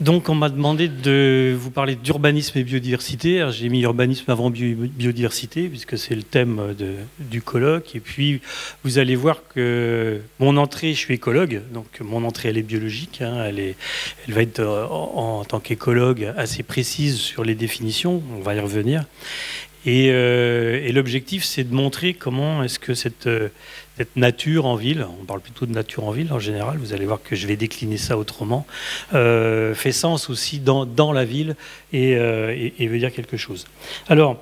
Donc on m'a demandé de vous parler d'urbanisme et biodiversité. Alors, j'ai mis urbanisme avant biodiversité, puisque c'est le thème du colloque. Et puis vous allez voir que mon entrée, je suis écologue, donc mon entrée elle est biologique, hein, elle va être en tant qu'écologue assez précise sur les définitions, on va y revenir. Et l'objectif, c'est de montrer comment est-ce que cette nature en ville, on parle plutôt de nature en ville en général, vous allez voir que je vais décliner ça autrement, fait sens aussi dans la ville et veut dire quelque chose. Alors,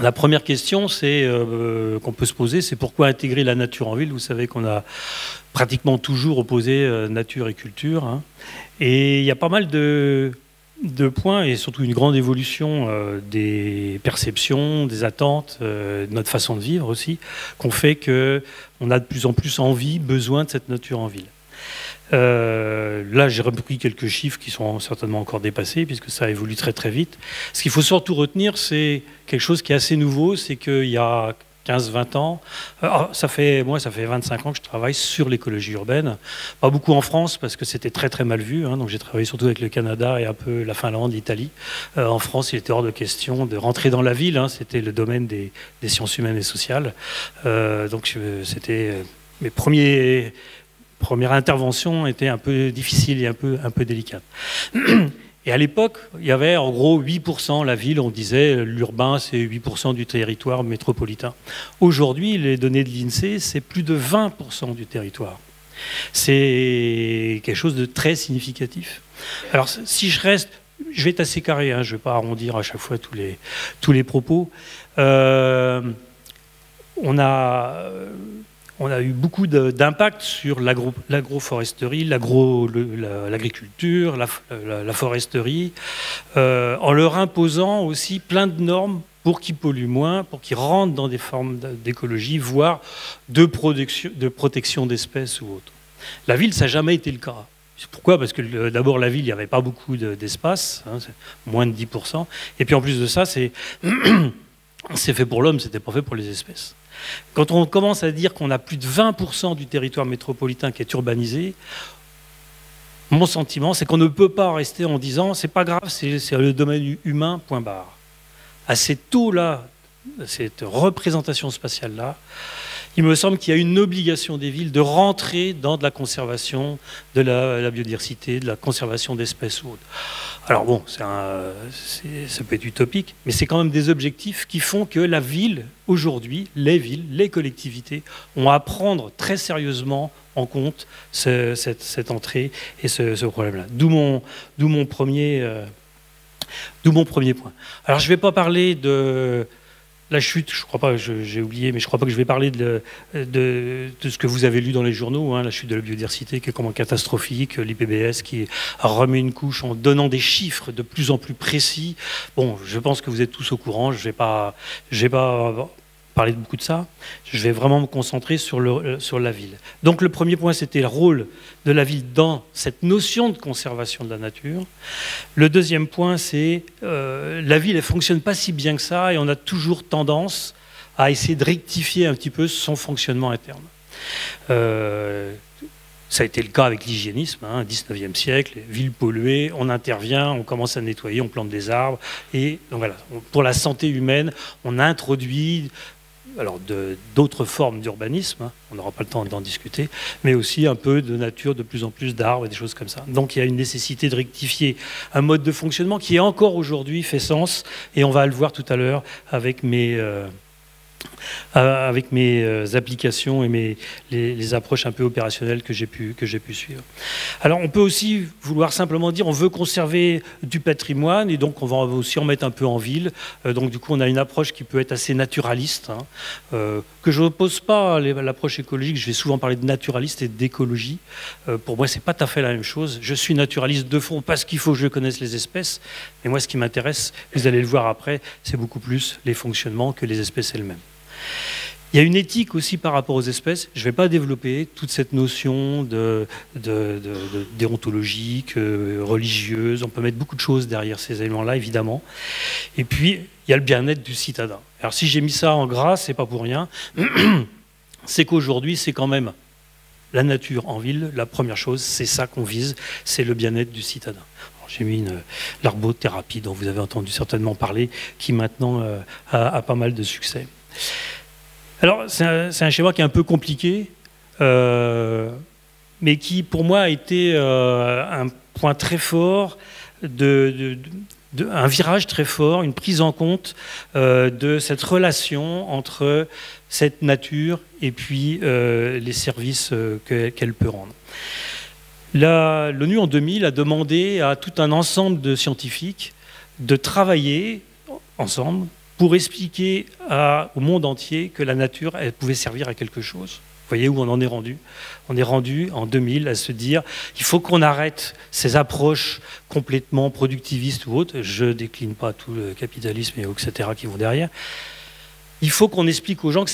la première question qu'on peut se poser, c'est pourquoi intégrer la nature en ville? Vous savez qu'on a pratiquement toujours opposé nature et culture, hein. Et il y a pas mal de points et surtout une grande évolution des perceptions, des attentes, de notre façon de vivre aussi, qu'on fait qu'on a de plus en plus envie, besoin de cette nature en ville. Là, j'ai repris quelques chiffres qui sont certainement encore dépassés puisque ça évolue très très vite. Ce qu'il faut surtout retenir, c'est quelque chose qui est assez nouveau, c'est qu'il y a 15-20 ans, ça fait 25 ans que je travaille sur l'écologie urbaine, pas beaucoup en France parce que c'était très très mal vu, hein, donc j'ai travaillé surtout avec le Canada et un peu la Finlande, l'Italie. En France, il était hors de question de rentrer dans la ville, hein, c'était le domaine des sciences humaines et sociales, donc c'était mes premières interventions étaient un peu difficiles et un peu délicates. Et à l'époque, il y avait en gros 8% la ville, on disait l'urbain c'est 8% du territoire métropolitain. Aujourd'hui, les données de l'INSEE, c'est plus de 20% du territoire. C'est quelque chose de très significatif. Alors si je reste, je vais être assez carré, hein, je ne vais pas arrondir à chaque fois tous les propos. On a eu beaucoup d'impact sur l'agroforesterie, l'agriculture, la foresterie, en leur imposant aussi plein de normes pour qu'ils polluent moins, pour qu'ils rentrent dans des formes d'écologie, voire de protection d'espèces ou autre. La ville, ça n'a jamais été le cas. Pourquoi? Parce que d'abord, la ville, il n'y avait pas beaucoup d'espace, hein, moins de 10%. Et puis en plus de ça, c'est fait pour l'homme, c'était pas fait pour les espèces. Quand on commence à dire qu'on a plus de 20% du territoire métropolitain qui est urbanisé, mon sentiment, c'est qu'on ne peut pas rester en disant « c'est pas grave, c'est le domaine humain, point barre ». À ces taux-là, cette représentation spatiale-là, il me semble qu'il y a une obligation des villes de rentrer dans de la conservation de la biodiversité, de la conservation d'espèces ou autres. Alors bon, ça peut être utopique, mais c'est quand même des objectifs qui font que la ville, aujourd'hui, les villes, les collectivités, ont à prendre très sérieusement en compte cette entrée et ce problème-là. D'où mon premier point. Alors je ne vais pas parler de... la chute, je crois pas, j'ai oublié, mais je crois pas que je vais parler de ce que vous avez lu dans les journaux, hein, la chute de la biodiversité qui est comment catastrophique, l'IPBES qui remet une couche en donnant des chiffres de plus en plus précis. Bon, je pense que vous êtes tous au courant, je vais pas parler de beaucoup de ça, je vais vraiment me concentrer sur la ville. Donc le premier point, c'était le rôle de la ville dans cette notion de conservation de la nature. Le deuxième point, c'est la ville, elle fonctionne pas si bien que ça, et on a toujours tendance à essayer de rectifier un petit peu son fonctionnement interne. Ça a été le cas avec l'hygiénisme, hein, 19e siècle, ville polluée, on intervient, on commence à nettoyer, on plante des arbres, et donc voilà, pour la santé humaine, on a introduit... alors d'autres formes d'urbanisme, hein, on n'aura pas le temps d'en discuter, mais aussi un peu de nature, de plus en plus d'arbres et des choses comme ça. Donc il y a une nécessité de rectifier un mode de fonctionnement qui encore aujourd'hui fait sens, et on va le voir tout à l'heure avec mes applications et les approches un peu opérationnelles que j'ai pu suivre. Alors on peut aussi vouloir simplement dire on veut conserver du patrimoine et donc on va aussi en mettre un peu en ville, donc du coup on a une approche qui peut être assez naturaliste, hein, que je n'oppose pas à l'approche écologique. Je vais souvent parler de naturaliste et d'écologie, pour moi c'est pas tout à fait la même chose. Je suis naturaliste de fond parce qu'il faut que je connaisse les espèces, mais moi ce qui m'intéresse, vous allez le voir après, c'est beaucoup plus les fonctionnements que les espèces elles-mêmes. Il y a une éthique aussi par rapport aux espèces. Je ne vais pas développer toute cette notion de déontologique, religieuse. On peut mettre beaucoup de choses derrière ces éléments-là, évidemment. Et puis, il y a le bien-être du citadin. Alors si j'ai mis ça en gras, ce n'est pas pour rien. C'est qu'aujourd'hui, c'est quand même la nature en ville, la première chose, c'est ça qu'on vise, c'est le bien-être du citadin. J'ai mis l'arbothérapie dont vous avez entendu certainement parler, qui maintenant a pas mal de succès. Alors, c'est un schéma qui est un peu compliqué, mais qui, pour moi, a été un point très fort, un virage très fort, une prise en compte de cette relation entre cette nature et puis les services qu'elle peut rendre. L'ONU, en 2000, a demandé à tout un ensemble de scientifiques de travailler ensemble pour expliquer au monde entier que la nature, elle pouvait servir à quelque chose. Vous voyez où on en est rendu? On est rendu, en 2000, à se dire il faut qu'on arrête ces approches complètement productivistes ou autres. Je ne décline pas tout le capitalisme, et etc. qui vont derrière. Il faut qu'on explique aux gens que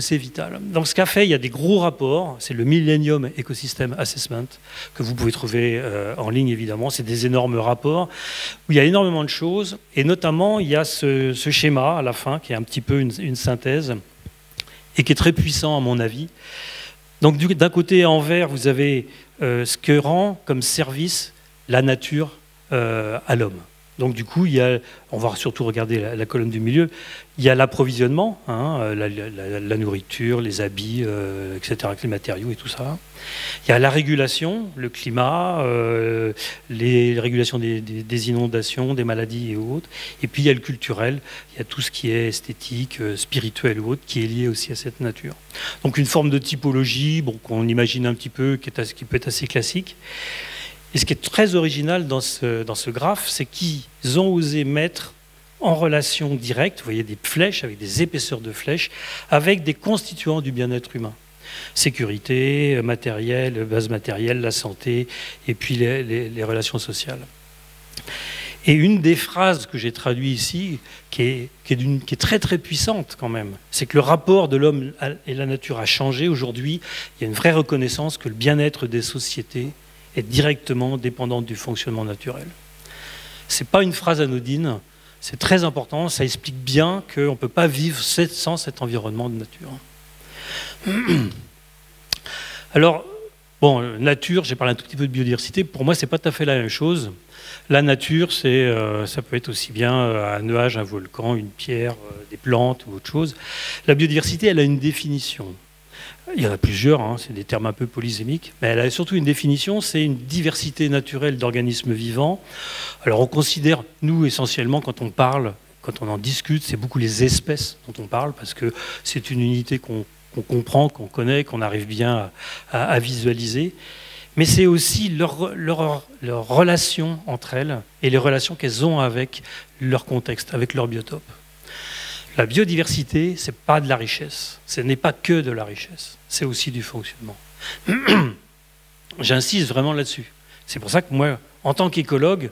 c'est vital. Donc ce qu'a fait, il y a des gros rapports, c'est le Millennium Ecosystem Assessment, que vous pouvez trouver en ligne évidemment, c'est des énormes rapports, où il y a énormément de choses, et notamment il y a ce schéma à la fin, qui est un petit peu une synthèse, et qui est très puissant à mon avis. Donc d'un côté en vert, vous avez ce que rend comme service la nature à l'homme. Donc du coup, on va surtout regarder la colonne du milieu, il y a l'approvisionnement, hein, la nourriture, les habits, etc., les matériaux et tout ça. Il y a la régulation, le climat, les régulations des inondations, des maladies et autres. Et puis il y a le culturel, il y a tout ce qui est esthétique, spirituel ou autre, qui est lié aussi à cette nature. Donc une forme de typologie, bon, qu'on imagine un petit peu, qui peut être assez classique. Et ce qui est très original dans ce graphe, c'est qu'ils ont osé mettre en relation directe, vous voyez des flèches avec des épaisseurs de flèches, avec des constituants du bien-être humain. Sécurité, matériel, base matérielle, la santé, et puis les relations sociales. Et une des phrases que j'ai traduites ici, qui est très très puissante quand même, c'est que le rapport de l'homme et la nature a changé. Aujourd'hui, il y a une vraie reconnaissance que le bien-être des sociétés est directement dépendante du fonctionnement naturel. Ce n'est pas une phrase anodine, c'est très important, ça explique bien qu'on ne peut pas vivre sans cet environnement de nature. Alors, bon, nature, j'ai parlé un tout petit peu de biodiversité, pour moi, c'est pas tout à fait la même chose. La nature, ça peut être aussi bien un nuage, un volcan, une pierre, des plantes ou autre chose. La biodiversité, elle a une définition. Il y en a plusieurs, hein, c'est des termes un peu polysémiques, mais elle a surtout une définition, c'est une diversité naturelle d'organismes vivants. Alors on considère, nous, essentiellement, quand on parle, quand on en discute, c'est beaucoup les espèces dont on parle, parce que c'est une unité qu'on comprend, qu'on connaît, qu'on arrive bien à visualiser. Mais c'est aussi leur relation entre elles et les relations qu'elles ont avec leur contexte, avec leur biotope. La biodiversité, ce n'est pas de la richesse, ce n'est pas que de la richesse, c'est aussi du fonctionnement. J'insiste vraiment là-dessus. C'est pour ça que moi, en tant qu'écologue,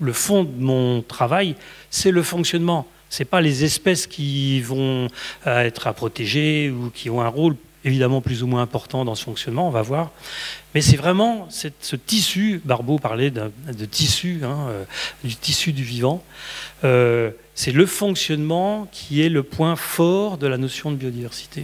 le fond de mon travail, c'est le fonctionnement. Ce n'est pas les espèces qui vont être à protéger ou qui ont un rôle évidemment plus ou moins important dans ce fonctionnement, on va voir. Mais c'est vraiment ce tissu, Barbeau parlait de tissu, hein, du tissu du vivant, c'est le fonctionnement qui est le point fort de la notion de biodiversité.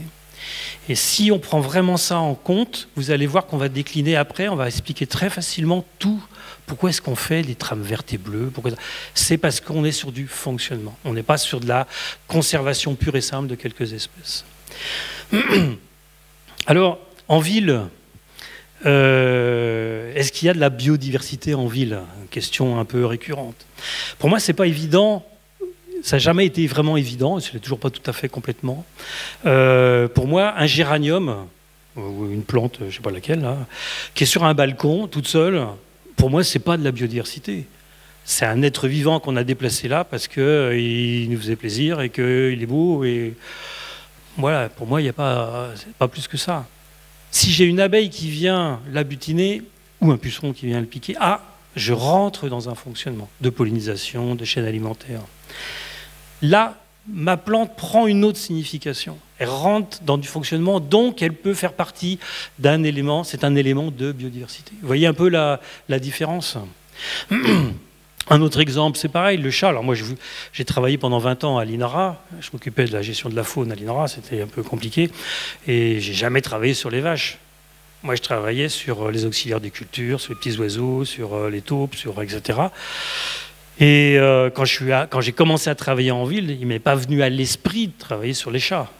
Et si on prend vraiment ça en compte, vous allez voir qu'on va décliner après, on va expliquer très facilement tout. Pourquoi est-ce qu'on fait des trames vertes et bleues? C'est parce qu'on est sur du fonctionnement. On n'est pas sur de la conservation pure et simple de quelques espèces. Alors, en ville, est-ce qu'il y a de la biodiversité en ville? Une question un peu récurrente. Pour moi, c'est pas évident. Ça n'a jamais été vraiment évident, et ce n'est toujours pas tout à fait complètement. Pour moi, un géranium, ou une plante, je ne sais pas laquelle, là, qui est sur un balcon, toute seule, pour moi, ce n'est pas de la biodiversité. C'est un être vivant qu'on a déplacé là parce qu'il nous faisait plaisir et qu'il est beau. Et voilà, pour moi, il n'y a pas plus que ça. Si j'ai une abeille qui vient la butiner, ou un puceron qui vient le piquer, ah, je rentre dans un fonctionnement de pollinisation, de chaîne alimentaire. Là, ma plante prend une autre signification. Elle rentre dans du fonctionnement, donc elle peut faire partie d'un élément, c'est un élément de biodiversité. Vous voyez un peu la différence. Un autre exemple, c'est pareil, le chat. Alors moi, j'ai travaillé pendant 20 ans à l'INRA, je m'occupais de la gestion de la faune à l'INRA, c'était un peu compliqué, et j'ai jamais travaillé sur les vaches. Moi, je travaillais sur les auxiliaires des cultures, sur les petits oiseaux, sur les taupes, etc. Et quand j'ai commencé à travailler en ville, il ne m'est pas venu à l'esprit de travailler sur les chats.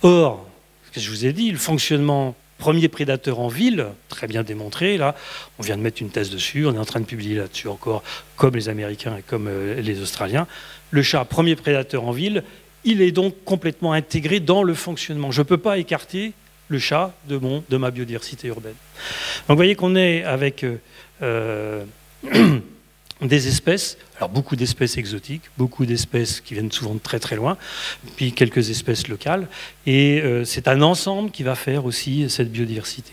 Or, ce que je vous ai dit, le fonctionnement premier prédateur en ville, très bien démontré, là, on vient de mettre une thèse dessus, on est en train de publier là-dessus encore, comme les Américains et comme les Australiens. Le chat, premier prédateur en ville, il est donc complètement intégré dans le fonctionnement. Je ne peux pas écarter le chat de ma biodiversité urbaine. Donc vous voyez qu'on est avec des espèces, alors beaucoup d'espèces exotiques, beaucoup d'espèces qui viennent souvent de très très loin, puis quelques espèces locales, et c'est un ensemble qui va faire aussi cette biodiversité.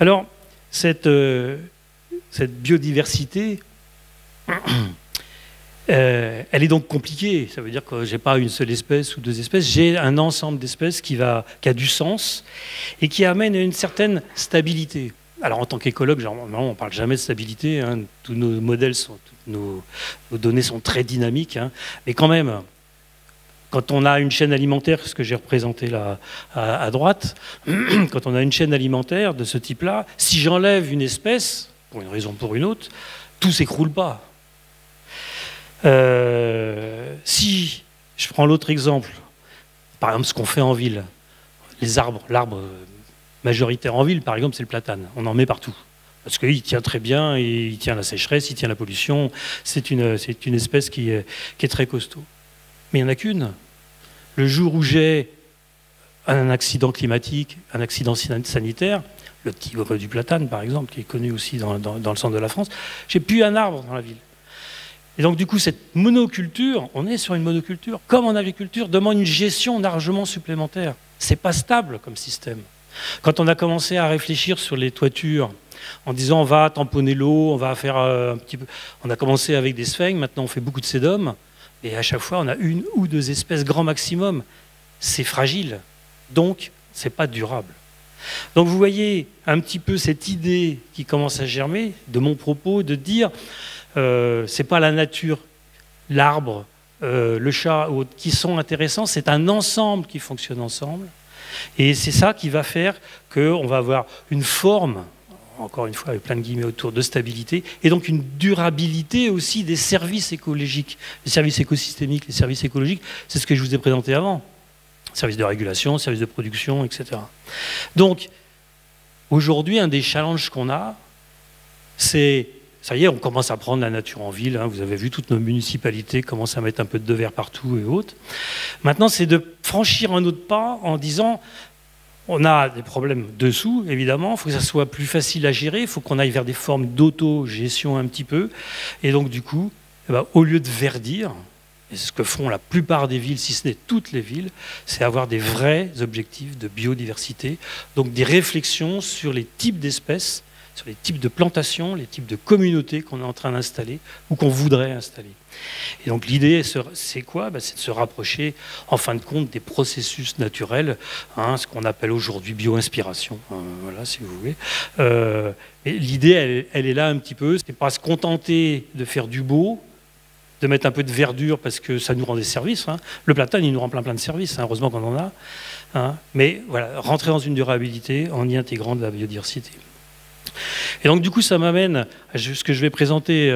Alors, cette biodiversité, elle est donc compliquée, ça veut dire que j'ai pas une seule espèce ou deux espèces, j'ai un ensemble d'espèces qui a du sens et qui amène une certaine stabilité. Alors en tant qu'écologue, normalement on ne parle jamais de stabilité, hein, tous nos modèles, toutes nos données sont très dynamiques, hein, mais quand même, quand on a une chaîne alimentaire, ce que j'ai représenté là à droite, quand on a une chaîne alimentaire de ce type-là, si j'enlève une espèce, pour une raison ou pour une autre, tout s'écroule pas. Si je prends l'autre exemple, par exemple ce qu'on fait en ville, les arbres, l'arbre majoritaire en ville par exemple c'est le platane, on en met partout parce qu'il tient très bien, il tient la sécheresse, il tient la pollution, c'est une espèce qui est très costaud, mais il n'y en a qu'une. Le jour où j'ai un accident climatique, un accident sanitaire, le tigre du platane par exemple qui est connu aussi dans le centre de la France, j'ai plus un arbre dans la ville. Et donc, du coup, cette monoculture, on est sur une monoculture, comme en agriculture, demande une gestion largement supplémentaire. C'est pas stable comme système. Quand on a commencé à réfléchir sur les toitures, en disant on va tamponner l'eau, on va faire un petit peu... On a commencé avec des sphaignes, maintenant on fait beaucoup de sedums, et à chaque fois on a une ou deux espèces grand maximum. C'est fragile, donc c'est pas durable. Donc vous voyez un petit peu cette idée qui commence à germer de mon propos, de dire... c'est pas la nature, l'arbre, le chat ou autre, qui sont intéressants, c'est un ensemble qui fonctionne ensemble, et c'est ça qui va faire qu'on va avoir une forme, encore une fois avec plein de guillemets autour, de stabilité, et donc une durabilité aussi des services écologiques, les services écosystémiques, les services écologiques, c'est ce que je vous ai présenté avant, services de régulation, services de production, etc. Donc aujourd'hui un des challenges qu'on a, c'est... Ça y est, on commence à prendre la nature en ville. Hein. Vous avez vu, toutes nos municipalités commencent à mettre un peu de verre partout et autres. Maintenant, c'est de franchir un autre pas en disant on a des problèmes dessous, évidemment. Il faut que ça soit plus facile à gérer. Il faut qu'on aille vers des formes d'autogestion un petit peu. Et donc, du coup, eh ben, au lieu de verdir, et c'est ce que font la plupart des villes, si ce n'est toutes les villes, c'est avoir des vrais objectifs de biodiversité. Donc, des réflexions sur les types d'espèces, sur les types de plantations, les types de communautés qu'on est en train d'installer ou qu'on voudrait installer. Et donc l'idée, c'est quoi? C'est de se rapprocher, en fin de compte, des processus naturels, hein, ce qu'on appelle aujourd'hui bio-inspiration, hein, voilà, si vous voulez. L'idée, elle est là un petit peu, c'est pas se contenter de faire du beau, de mettre un peu de verdure parce que ça nous rend des services. Hein. Le platane, il nous rend plein de services, hein, heureusement qu'on en a. Hein. Mais voilà, rentrer dans une durabilité en y intégrant de la biodiversité. Et donc du coup ça m'amène à ce que je vais présenter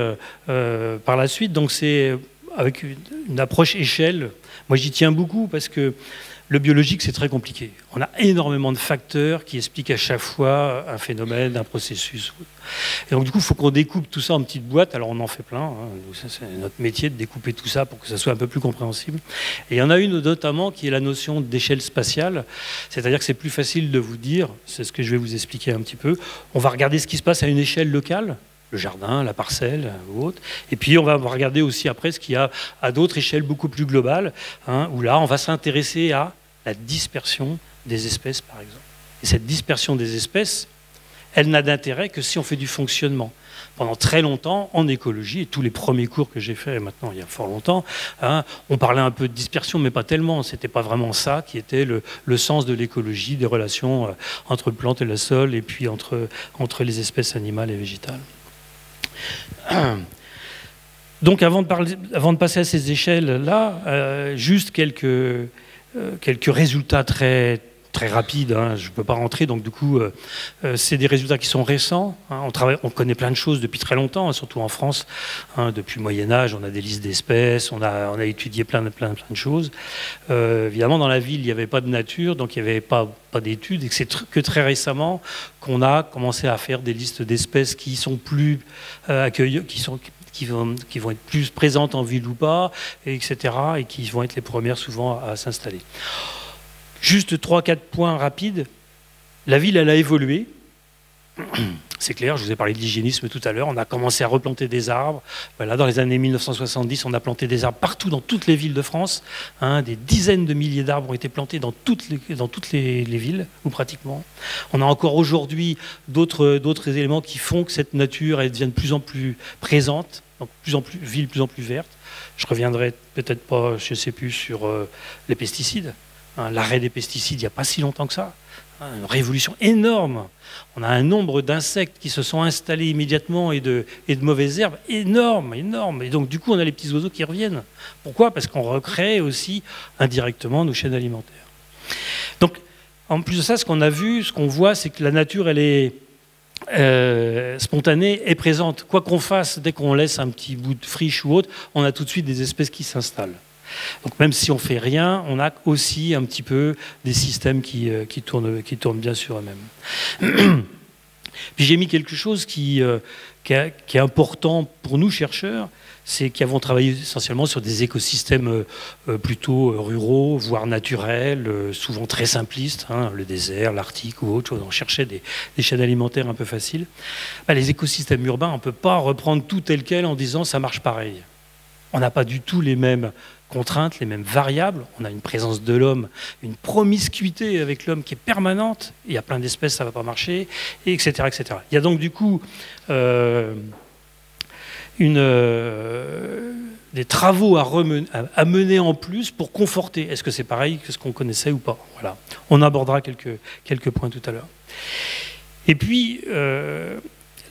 par la suite, donc c'est avec une approche échelle. Moi j'y tiens beaucoup parce que le biologique c'est très compliqué, on a énormément de facteurs qui expliquent à chaque fois un phénomène, un processus, et donc du coup il faut qu'on découpe tout ça en petites boîtes. Alors on en fait plein, hein. C'est notre métier de découper tout ça pour que ça soit un peu plus compréhensible, et il y en a une notamment qui est la notion d'échelle spatiale, c'est-à-dire que c'est plus facile de vous dire, c'est ce que je vais vous expliquer un petit peu, on va regarder ce qui se passe à une échelle locale, le jardin, la parcelle ou autre. Et puis on va regarder aussi après ce qu'il y a à d'autres échelles beaucoup plus globales, hein, où là on va s'intéresser à la dispersion des espèces par exemple. Et cette dispersion des espèces, elle n'a d'intérêt que si on fait du fonctionnement. Pendant très longtemps, en écologie, et tous les premiers cours que j'ai faits maintenant il y a fort longtemps, hein, on parlait un peu de dispersion, mais pas tellement. C'était pas vraiment ça qui était le sens de l'écologie, des relations entre le plantes et le sol, et puis entre les espèces animales et végétales. Donc avant de passer à ces échelles-là, juste quelques résultats très, très rapide, hein, je ne peux pas rentrer, donc du coup, c'est des résultats qui sont récents. Hein, on connaît plein de choses depuis très longtemps, hein, surtout en France. Hein, depuis le Moyen-Âge, on a des listes d'espèces, on a étudié plein de choses. Évidemment, dans la ville, il n'y avait pas de nature, donc il n'y avait pas d'études, et c'est que très récemment qu'on a commencé à faire des listes d'espèces qui sont plus accueillantes, qui vont être plus présentes en ville ou pas, etc., et qui vont être les premières souvent à s'installer. Juste 3-4 points rapides. La ville, elle a évolué. C'est clair, je vous ai parlé de l'hygiénisme tout à l'heure. On a commencé à replanter des arbres. Voilà, dans les années 1970, on a planté des arbres partout dans toutes les villes de France. Hein, des dizaines de milliers d'arbres ont été plantés dans toutes les villes, ou pratiquement. On a encore aujourd'hui d'autres éléments qui font que cette nature elle devient de plus en plus présente, donc de plus en plus ville, de plus en plus verte. Je reviendrai peut-être pas, je ne sais plus, sur les pesticides. L'arrêt des pesticides, il n'y a pas si longtemps que ça. Une révolution énorme. On a un nombre d'insectes qui se sont installés immédiatement et de mauvaises herbes énorme. Et donc, du coup, on a les petits oiseaux qui reviennent. Pourquoi? Parce qu'on recrée aussi indirectement nos chaînes alimentaires. Donc, en plus de ça, ce qu'on a vu, ce qu'on voit, c'est que la nature, elle est spontanée et présente. Quoi qu'on fasse, dès qu'on laisse un petit bout de friche ou autre, on a tout de suite des espèces qui s'installent. Donc même si on ne fait rien, on a aussi un petit peu des systèmes qui tournent bien sur eux-mêmes. Puis j'ai mis quelque chose qui est important pour nous chercheurs, c'est qu'ils avons travaillé essentiellement sur des écosystèmes plutôt ruraux, voire naturels, souvent très simplistes, hein, le désert, l'Arctique ou autre chose. On cherchait des chaînes alimentaires un peu faciles. Bah, les écosystèmes urbains, on ne peut pas reprendre tout tel quel en disant ça marche pareil. On n'a pas du tout les mêmes contraintes, les mêmes variables. On a une présence de l'homme, une promiscuité avec l'homme qui est permanente. Il y a plein d'espèces, ça ne va pas marcher, etc. Il y a donc du coup des travaux à mener en plus pour conforter. Est-ce que c'est pareil que ce qu'on connaissait ou pas? Voilà. On abordera quelques points tout à l'heure. Et puis...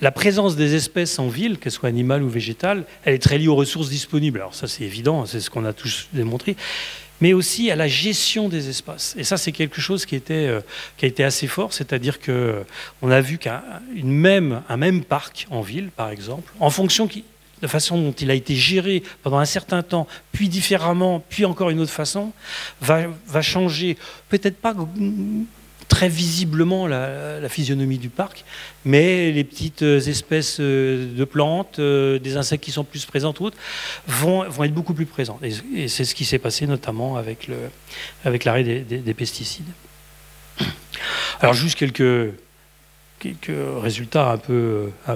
la présence des espèces en ville, qu'elles soient animales ou végétales, elle est très liée aux ressources disponibles. Alors ça, c'est évident, c'est ce qu'on a tous démontré. Mais aussi à la gestion des espaces. Et ça, c'est quelque chose qui a été assez fort. C'est-à-dire qu'on a vu qu'un même parc en ville, par exemple, en fonction de la façon dont il a été géré pendant un certain temps, puis différemment, puis encore une autre façon, va changer. Peut-être pas... très visiblement la physionomie du parc, mais les petites espèces de plantes, des insectes qui sont plus présentes ou autres, vont être beaucoup plus présentes. Et c'est ce qui s'est passé notamment avec l'arrêt des pesticides. Alors juste quelques résultats un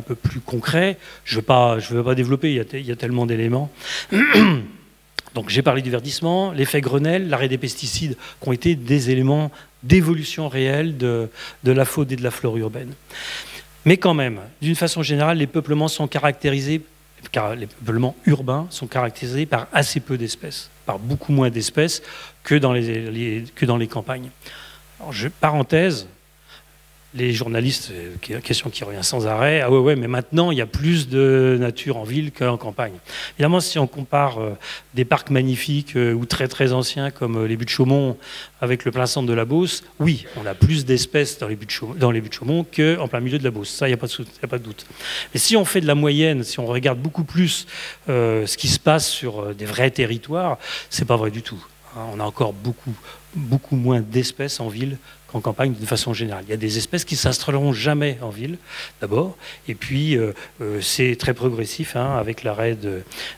peu plus concrets. Je ne veux pas développer, il y a tellement d'éléments. Donc j'ai parlé du verdissement, l'effet Grenelle, l'arrêt des pesticides qui ont été des éléments d'évolution réelle de la faune et de la flore urbaine. Mais quand même, d'une façon générale, les peuplements urbains sont caractérisés par assez peu d'espèces, par beaucoup moins d'espèces que dans les campagnes. Alors, parenthèse, les journalistes, question qui revient sans arrêt, ah ouais, mais maintenant il y a plus de nature en ville qu'en campagne. Évidemment, si on compare des parcs magnifiques ou très très anciens comme les Buttes-Chaumont avec le plein centre de la Beauce, oui, on a plus d'espèces dans les Buttes-Chaumont qu'en plein milieu de la Beauce, ça il n'y a pas de doute. Mais si on fait de la moyenne, si on regarde beaucoup plus ce qui se passe sur des vrais territoires, c'est pas vrai du tout. On a encore beaucoup moins d'espèces en ville qu'en campagne, de façon générale. Il y a des espèces qui ne s'installeront jamais en ville, d'abord, et puis c'est très progressif, hein, avec l'arrêt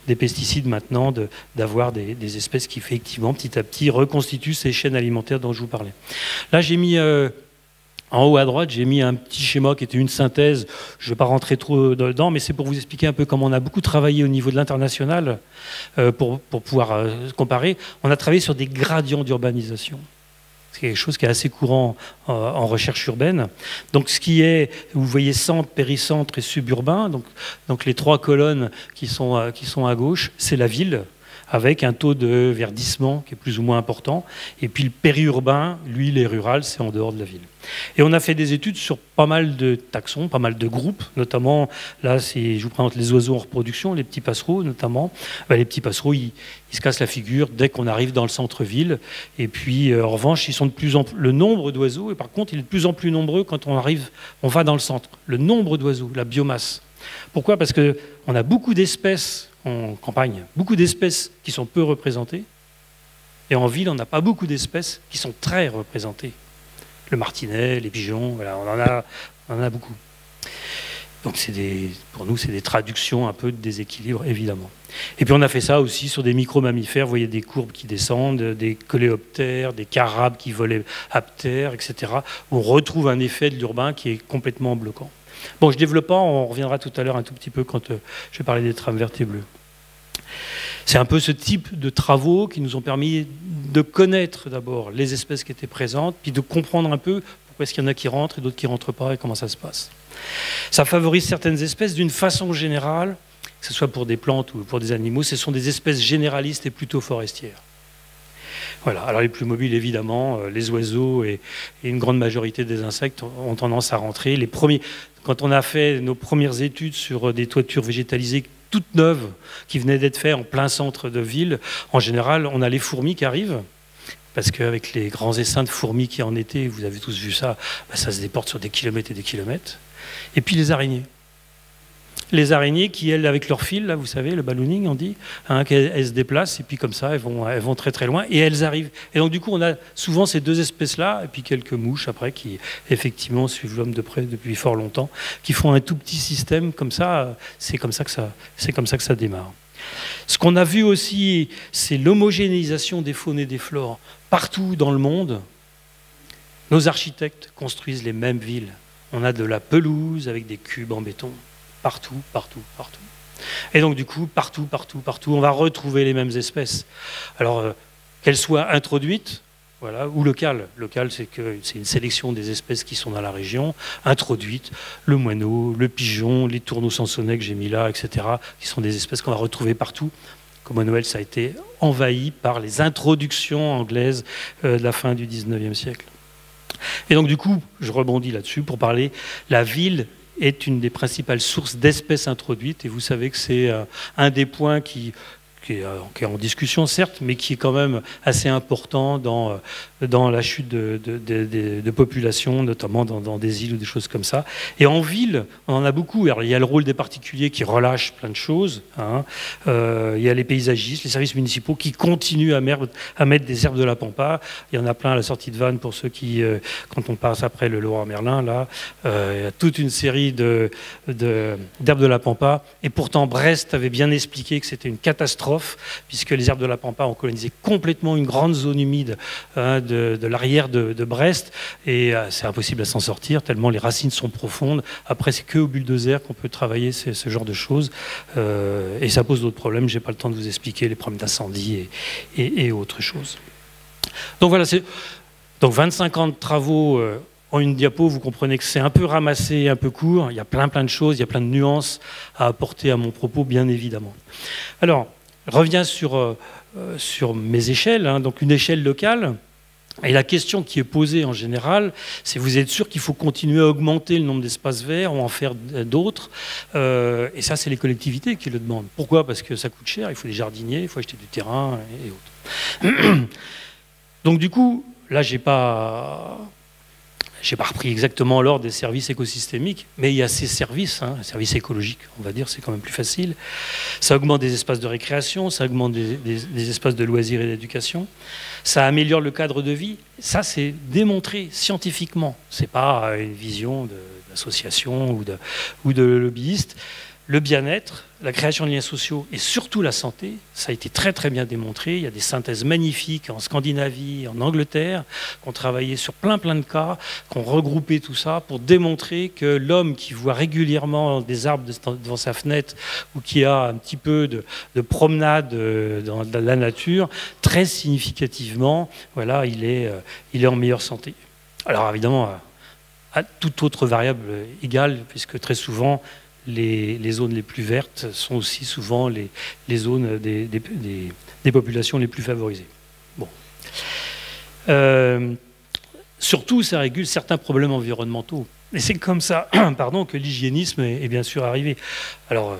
des pesticides maintenant, d'avoir des espèces qui, effectivement, petit à petit, reconstituent ces chaînes alimentaires dont je vous parlais. Là, j'ai mis... en haut à droite, j'ai mis un petit schéma qui était une synthèse. Je ne vais pas rentrer trop dedans, mais c'est pour vous expliquer un peu comment on a beaucoup travaillé au niveau de l'international pour pouvoir comparer. On a travaillé sur des gradients d'urbanisation. C'est quelque chose qui est assez courant en recherche urbaine. Donc ce qui est, vous voyez, centre, péricentre et suburbain, donc les trois colonnes qui sont à gauche, c'est la ville. avec un taux de verdissement qui est plus ou moins important. Et puis le périurbain, lui, les rurales, c'est en dehors de la ville. Et on a fait des études sur pas mal de taxons, pas mal de groupes, notamment, là, si je vous présente les oiseaux en reproduction, les petits passereaux notamment. Ben, les petits passereaux, ils se cassent la figure dès qu'on arrive dans le centre-ville. Et puis, en revanche, ils sont de plus en plus... Le nombre d'oiseaux, et par contre, il est de plus en plus nombreux quand on arrive, on va dans le centre. Le nombre d'oiseaux, la biomasse. Pourquoi? Parce qu'on a beaucoup d'espèces en campagne, beaucoup d'espèces qui sont peu représentées. Et en ville, on n'a pas beaucoup d'espèces qui sont très représentées. Le martinet, les pigeons, voilà, on en a beaucoup. Donc pour nous, c'est des traductions un peu de déséquilibre, évidemment. Et puis on a fait ça aussi sur des micro-mammifères, vous voyez des courbes qui descendent, des coléoptères, des carabes qui volaient à terre, etc. On retrouve un effet de l'urbain qui est complètement bloquant. Bon, je ne développe pas, on reviendra tout à l'heure un tout petit peu quand je vais parler des trames vertes et bleues. C'est un peu ce type de travaux qui nous ont permis de connaître d'abord les espèces qui étaient présentes, puis de comprendre un peu pourquoi est-ce qu'il y en a qui rentrent et d'autres qui ne rentrent pas et comment ça se passe. Ça favorise certaines espèces d'une façon générale, que ce soit pour des plantes ou pour des animaux, ce sont des espèces généralistes et plutôt forestières. Voilà, alors les plus mobiles évidemment, les oiseaux et une grande majorité des insectes ont tendance à rentrer. Les premiers, quand on a fait nos premières études sur des toitures végétalisées toutes neuves qui venaient d'être faites en plein centre de ville, en général on a les fourmis qui arrivent, parce qu'avec les grands essaims de fourmis qui en étaient, vous avez tous vu ça, bah ça se déporte sur des kilomètres et des kilomètres. Et puis les araignées. Les araignées qui, elles, avec leur fil, là, vous savez, le ballooning, on dit, hein, qu'elles se déplacent, et puis comme ça, elles vont très très loin, et elles arrivent. Et donc du coup, on a souvent ces deux espèces-là, et puis quelques mouches après, qui effectivement suivent l'homme de près depuis fort longtemps, qui font un tout petit système comme ça, c'est comme ça que ça démarre. Ce qu'on a vu aussi, c'est l'homogénéisation des faunes et des flores. Partout dans le monde, nos architectes construisent les mêmes villes. On a de la pelouse avec des cubes en béton. Partout, partout, partout. Et donc du coup, partout, partout, partout, on va retrouver les mêmes espèces. Alors, qu'elles soient introduites, voilà, ou locales. Locales, c'est une sélection des espèces qui sont dans la région. Introduites, le moineau, le pigeon, les tourneaux sansonnets que j'ai mis là, etc., qui sont des espèces qu'on va retrouver partout. Commonwealth, ça a été envahi par les introductions anglaises de la fin du 19e siècle. Et donc du coup, je rebondis là-dessus pour parler la ville est une des principales sources d'espèces introduites, et vous savez que c'est un des points qui est en discussion, certes, mais qui est quand même assez important dans la chute de population, notamment dans des îles ou des choses comme ça. Et en ville, on en a beaucoup. Alors, il y a le rôle des particuliers qui relâchent plein de choses, hein. Il y a les paysagistes, les services municipaux qui continuent à mettre des herbes de la pampa. Il y en a plein à la sortie de Vannes pour ceux qui, quand on passe après le Loire-Merlin, là, il y a toute une série d'herbes de la pampa. Et pourtant, Brest avait bien expliqué que c'était une catastrophe puisque les herbes de la pampa ont colonisé complètement une grande zone humide de l'arrière de Brest, et c'est impossible à s'en sortir tellement les racines sont profondes. Après, c'est que au bulldozer qu'on peut travailler ce genre de choses, et ça pose d'autres problèmes, j'ai pas le temps de vous expliquer les problèmes d'incendie et autres choses. Donc voilà, donc 25 ans de travaux en une diapo, vous comprenez que c'est un peu ramassé, un peu court, il y a plein de choses, il y a plein de nuances à apporter à mon propos, bien évidemment. Alors, je reviens sur mes échelles, hein, donc une échelle locale. Et la question qui est posée en général, c'est vous êtes sûr qu'il faut continuer à augmenter le nombre d'espaces verts ou en faire d'autres, et ça, c'est les collectivités qui le demandent. Pourquoi? Parce que ça coûte cher, il faut des jardiniers, il faut acheter du terrain et autres. Donc du coup, là, je n'ai pas repris exactement l'ordre des services écosystémiques, mais il y a ces services, hein, services écologiques, on va dire, c'est quand même plus facile. Ça augmente des espaces de récréation, ça augmente des espaces de loisirs et d'éducation, ça améliore le cadre de vie. Ça, c'est démontré scientifiquement. Ce n'est pas une vision d'association ou de lobbyiste. Le bien-être, la création de liens sociaux et surtout la santé, ça a été très très bien démontré. Il y a des synthèses magnifiques en Scandinavie, en Angleterre, qu'on travaillait sur plein de cas, qu'on regroupait tout ça pour démontrer que l'homme qui voit régulièrement des arbres devant sa fenêtre ou qui a un petit peu de promenade dans la nature, très significativement, voilà, il est en meilleure santé. Alors évidemment, à toute autre variable égale, puisque très souvent... les zones les plus vertes sont aussi souvent les zones des populations les plus favorisées. Bon. Surtout, ça régule certains problèmes environnementaux. Et c'est comme ça, pardon, que l'hygiénisme est bien sûr arrivé. Alors,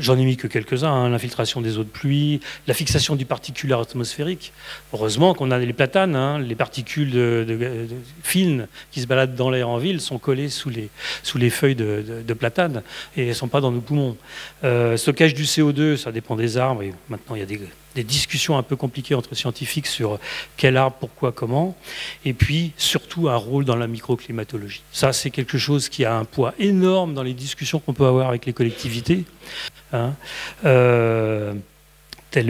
j'en ai mis que quelques-uns, hein, l'infiltration des eaux de pluie, la fixation du particulat atmosphérique. Heureusement qu'on a les platanes, hein, les particules de fines qui se baladent dans l'air en ville sont collées sous les feuilles de platanes et elles ne sont pas dans nos poumons. Stockage du CO2, ça dépend des arbres. Et maintenant, il y a des discussions un peu compliquées entre scientifiques sur quel arbre, pourquoi, comment. Et puis, surtout, un rôle dans la microclimatologie. Ça, c'est quelque chose qui a un poids énorme dans les discussions qu'on peut avoir avec les collectivités. Hein, tel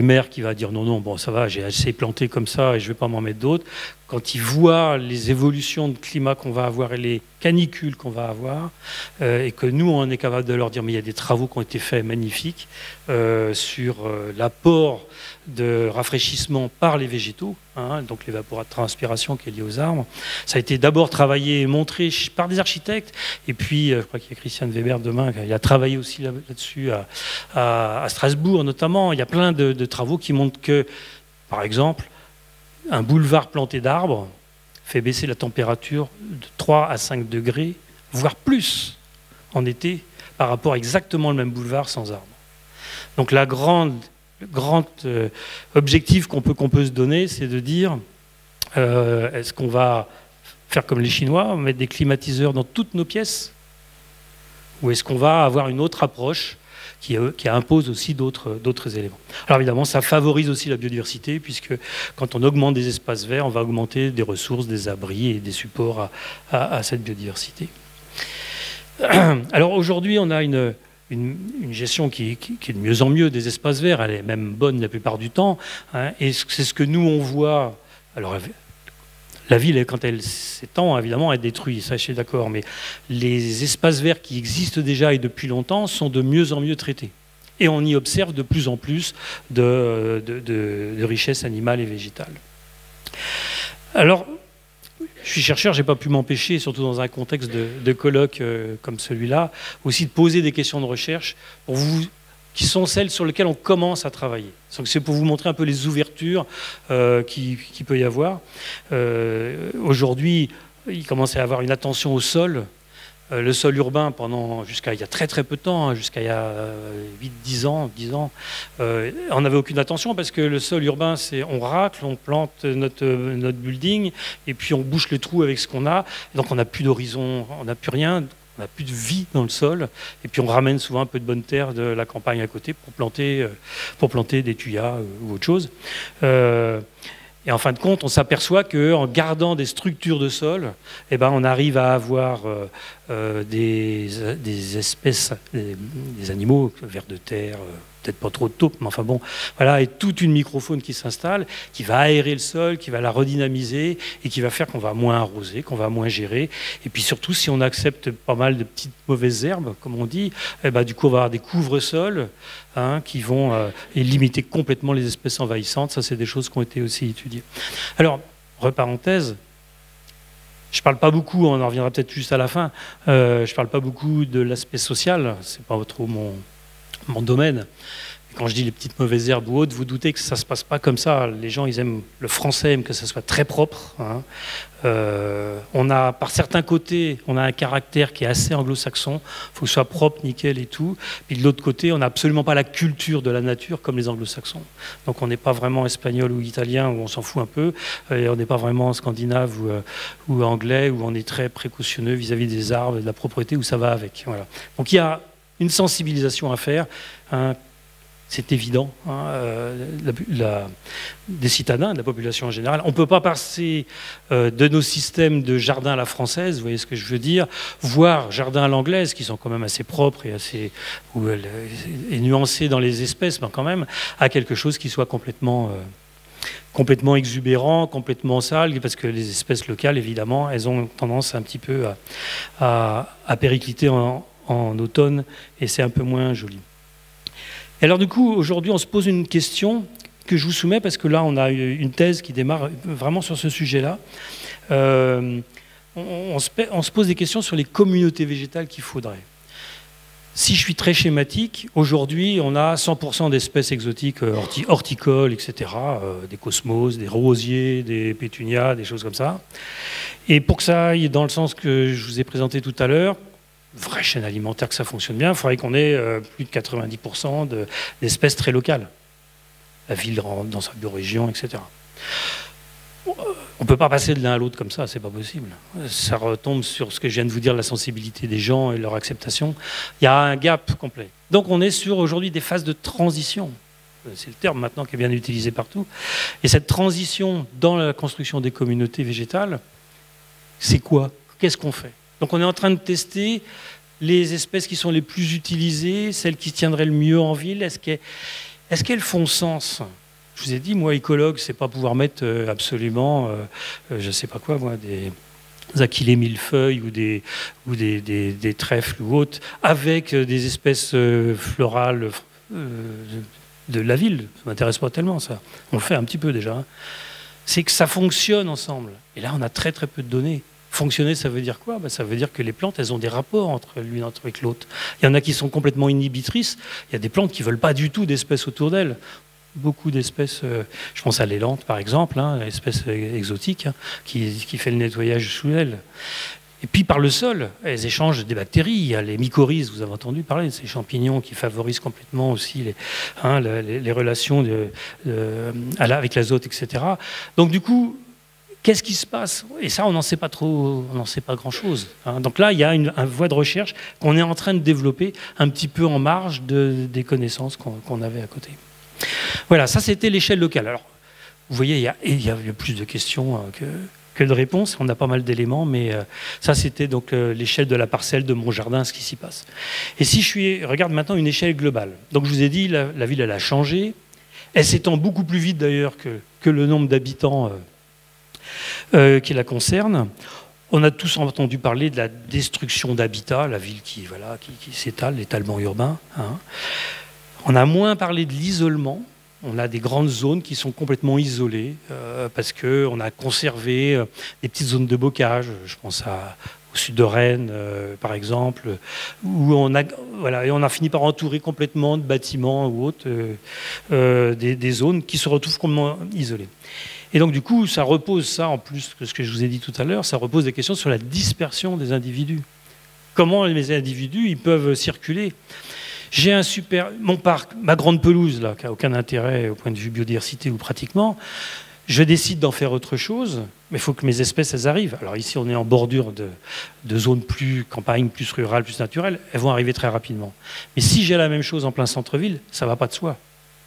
maire qui va dire non, bon ça va, j'ai assez planté comme ça et je ne vais pas m'en mettre d'autres. Quand il voit les évolutions de climat qu'on va avoir et les canicules qu'on va avoir, et que nous on est capable de leur dire mais il y a des travaux qui ont été faits magnifiques sur l'apport de rafraîchissement par les végétaux, hein, donc l'évapotranspiration qui est liée aux arbres. Ça a été d'abord travaillé et montré par des architectes, et puis je crois qu'il y a Christiane Weber demain, il a travaillé aussi là-dessus à Strasbourg notamment. Il y a plein de travaux qui montrent que, par exemple, un boulevard planté d'arbres fait baisser la température de 3 à 5 degrés, voire plus en été, par rapport à exactement le même boulevard sans arbres. Donc le grand objectif qu'on peut se donner, c'est de dire est-ce qu'on va faire comme les Chinois, mettre des climatiseurs dans toutes nos pièces, ou est-ce qu'on va avoir une autre approche qui impose aussi d'autres éléments. Alors évidemment, ça favorise aussi la biodiversité, puisque quand on augmente des espaces verts, on va augmenter des ressources, des abris et des supports à cette biodiversité. Alors aujourd'hui, on a une gestion qui est de mieux en mieux des espaces verts, elle est même bonne la plupart du temps, hein, et c'est ce que nous on voit. Alors, la ville, quand elle s'étend, évidemment, elle détruit, ça je suis d'accord, mais les espaces verts qui existent déjà et depuis longtemps sont de mieux en mieux traités. Et on y observe de plus en plus de richesses animales et végétales. Alors, je suis chercheur, je n'ai pas pu m'empêcher, surtout dans un contexte de colloque comme celui-là, aussi de poser des questions de recherche pour vous, qui sont celles sur lesquelles on commence à travailler. C'est pour vous montrer un peu les ouvertures qu'il peut y avoir. Aujourd'hui, il commence à y avoir une attention au sol. Le sol urbain, jusqu'à il y a très très peu de temps, hein, jusqu'à il y a 10 ans, on n'avait aucune attention parce que le sol urbain, on racle, on plante notre building et puis on bouche le trou avec ce qu'on a. Donc on n'a plus d'horizon, on n'a plus rien. On n'a plus de vie dans le sol, et puis on ramène souvent un peu de bonne terre de la campagne à côté pour planter des tuyas ou autre chose. Et en fin de compte, on s'aperçoit qu'en gardant des structures de sol, eh ben, on arrive à avoir des espèces, des animaux, vers de terre, peut-être pas trop de taupes, mais enfin bon, voilà, et toute une microfaune qui s'installe, qui va aérer le sol, qui va la redynamiser et qui va faire qu'on va moins arroser, qu'on va moins gérer. Et puis surtout, si on accepte pas mal de petites mauvaises herbes, comme on dit, eh ben, du coup, on va avoir des couvre-sols hein, qui vont limiter complètement les espèces envahissantes. Ça, c'est des choses qui ont été aussi étudiées. Alors, reparenthèse, je ne parle pas beaucoup, on en reviendra peut-être juste à la fin, je ne parle pas beaucoup de l'aspect social, c'est pas trop mon domaine. Et quand je dis les petites mauvaises herbes ou autres, vous doutez que ça ne se passe pas comme ça. Les gens, ils aiment, le français aime que ça soit très propre. Hein. On a, par certains côtés, on a un caractère qui est assez anglo-saxon. Il faut que ce soit propre, nickel et tout. Puis de l'autre côté, on n'a absolument pas la culture de la nature comme les anglo-saxons. Donc on n'est pas vraiment espagnol ou italien, où on s'en fout un peu. Et on n'est pas vraiment scandinave ou anglais, où on est très précautionneux vis-à-vis des arbres et de la propreté, où ça va avec. Voilà. Donc il y a une sensibilisation à faire, hein, c'est évident, hein, des citadins, de la population en général. On ne peut pas passer de nos systèmes de jardin à la française, vous voyez ce que je veux dire, voire jardin à l'anglaise, qui sont quand même assez propres et assez nuancés dans les espèces, mais quand même, à quelque chose qui soit complètement exubérant, complètement sale, parce que les espèces locales, évidemment, elles ont tendance un petit peu à péricliter en automne, et c'est un peu moins joli. Et alors du coup, aujourd'hui, on se pose une question que je vous soumets, parce que là, on a une thèse qui démarre vraiment sur ce sujet-là. On se pose des questions sur les communautés végétales qu'il faudrait. Si je suis très schématique, aujourd'hui, on a 100% d'espèces exotiques horticoles, etc., des cosmos, des rosiers, des pétunias, des choses comme ça. Et pour que ça aille dans le sens que je vous ai présenté tout à l'heure, vraie chaîne alimentaire, que ça fonctionne bien, il faudrait qu'on ait plus de 90% d'espèces très locales. La ville rentre dans sa biorégion, etc. On ne peut pas passer de l'un à l'autre comme ça, c'est pas possible. Ça retombe sur ce que je viens de vous dire, la sensibilité des gens et leur acceptation. Il y a un gap complet. Donc on est sur aujourd'hui des phases de transition. C'est le terme maintenant qui est bien utilisé partout. Et cette transition dans la construction des communautés végétales, c'est quoi? Qu'est-ce qu'on fait? Donc on est en train de tester les espèces qui sont les plus utilisées, celles qui tiendraient le mieux en ville. Est-ce qu'elles font sens? Je vous ai dit, moi, écologue, c'est pas pouvoir mettre absolument, je sais pas quoi, moi, des achillées millefeuilles ou des trèfles ou autres, avec des espèces florales de la ville. Ça m'intéresse pas tellement, ça. On le fait un petit peu déjà. Hein. C'est que ça fonctionne ensemble. Et là, on a très très peu de données. Fonctionner, ça veut dire quoi? Ça veut dire que les plantes, elles ont des rapports entre l'une et l'autre. Il y en a qui sont complètement inhibitrices. Il y a des plantes qui veulent pas du tout d'espèces autour d'elles. Beaucoup d'espèces, je pense à l'élante par exemple, hein, l'espèce exotique hein, qui fait le nettoyage sous elle. Et puis par le sol, elles échangent des bactéries. Il y a les mycorhizes, vous avez entendu parler de ces champignons qui favorisent complètement aussi les relations avec l'azote, etc. Donc du coup, qu'est-ce qui se passe? Et ça, on n'en sait pas trop, on n'en sait pas grand-chose. Hein. Donc là, il y a une voie de recherche qu'on est en train de développer un petit peu en marge des connaissances qu'on avait à côté. Voilà, ça c'était l'échelle locale. Alors, vous voyez, il y a plus de questions que de réponses. On a pas mal d'éléments, mais ça c'était donc l'échelle de la parcelle de mon jardin, ce qui s'y passe. Et si regarde maintenant une échelle globale. Donc je vous ai dit, la ville elle a changé. Elle s'étend beaucoup plus vite d'ailleurs que le nombre d'habitants qui la concerne. On a tous entendu parler de la destruction d'habitat, la ville qui s'étale, l'étalement urbain. Hein. On a moins parlé de l'isolement. On a des grandes zones qui sont complètement isolées parce qu'on a conservé des petites zones de bocage. Je pense au sud de Rennes, par exemple, où on a fini par entourer complètement de bâtiments ou autres des zones qui se retrouvent complètement isolées. Et donc, du coup, ça repose, ça, en plus que ce que je vous ai dit tout à l'heure, ça repose des questions sur la dispersion des individus. Comment les individus ils peuvent circuler? J'ai mon parc, ma grande pelouse, là, qui n'a aucun intérêt au point de vue biodiversité ou pratiquement. Je décide d'en faire autre chose, mais il faut que mes espèces, elles arrivent. Alors ici, on est en bordure de zones plus campagne, plus rurales, plus naturelles. Elles vont arriver très rapidement. Mais si j'ai la même chose en plein centre-ville, ça ne va pas de soi.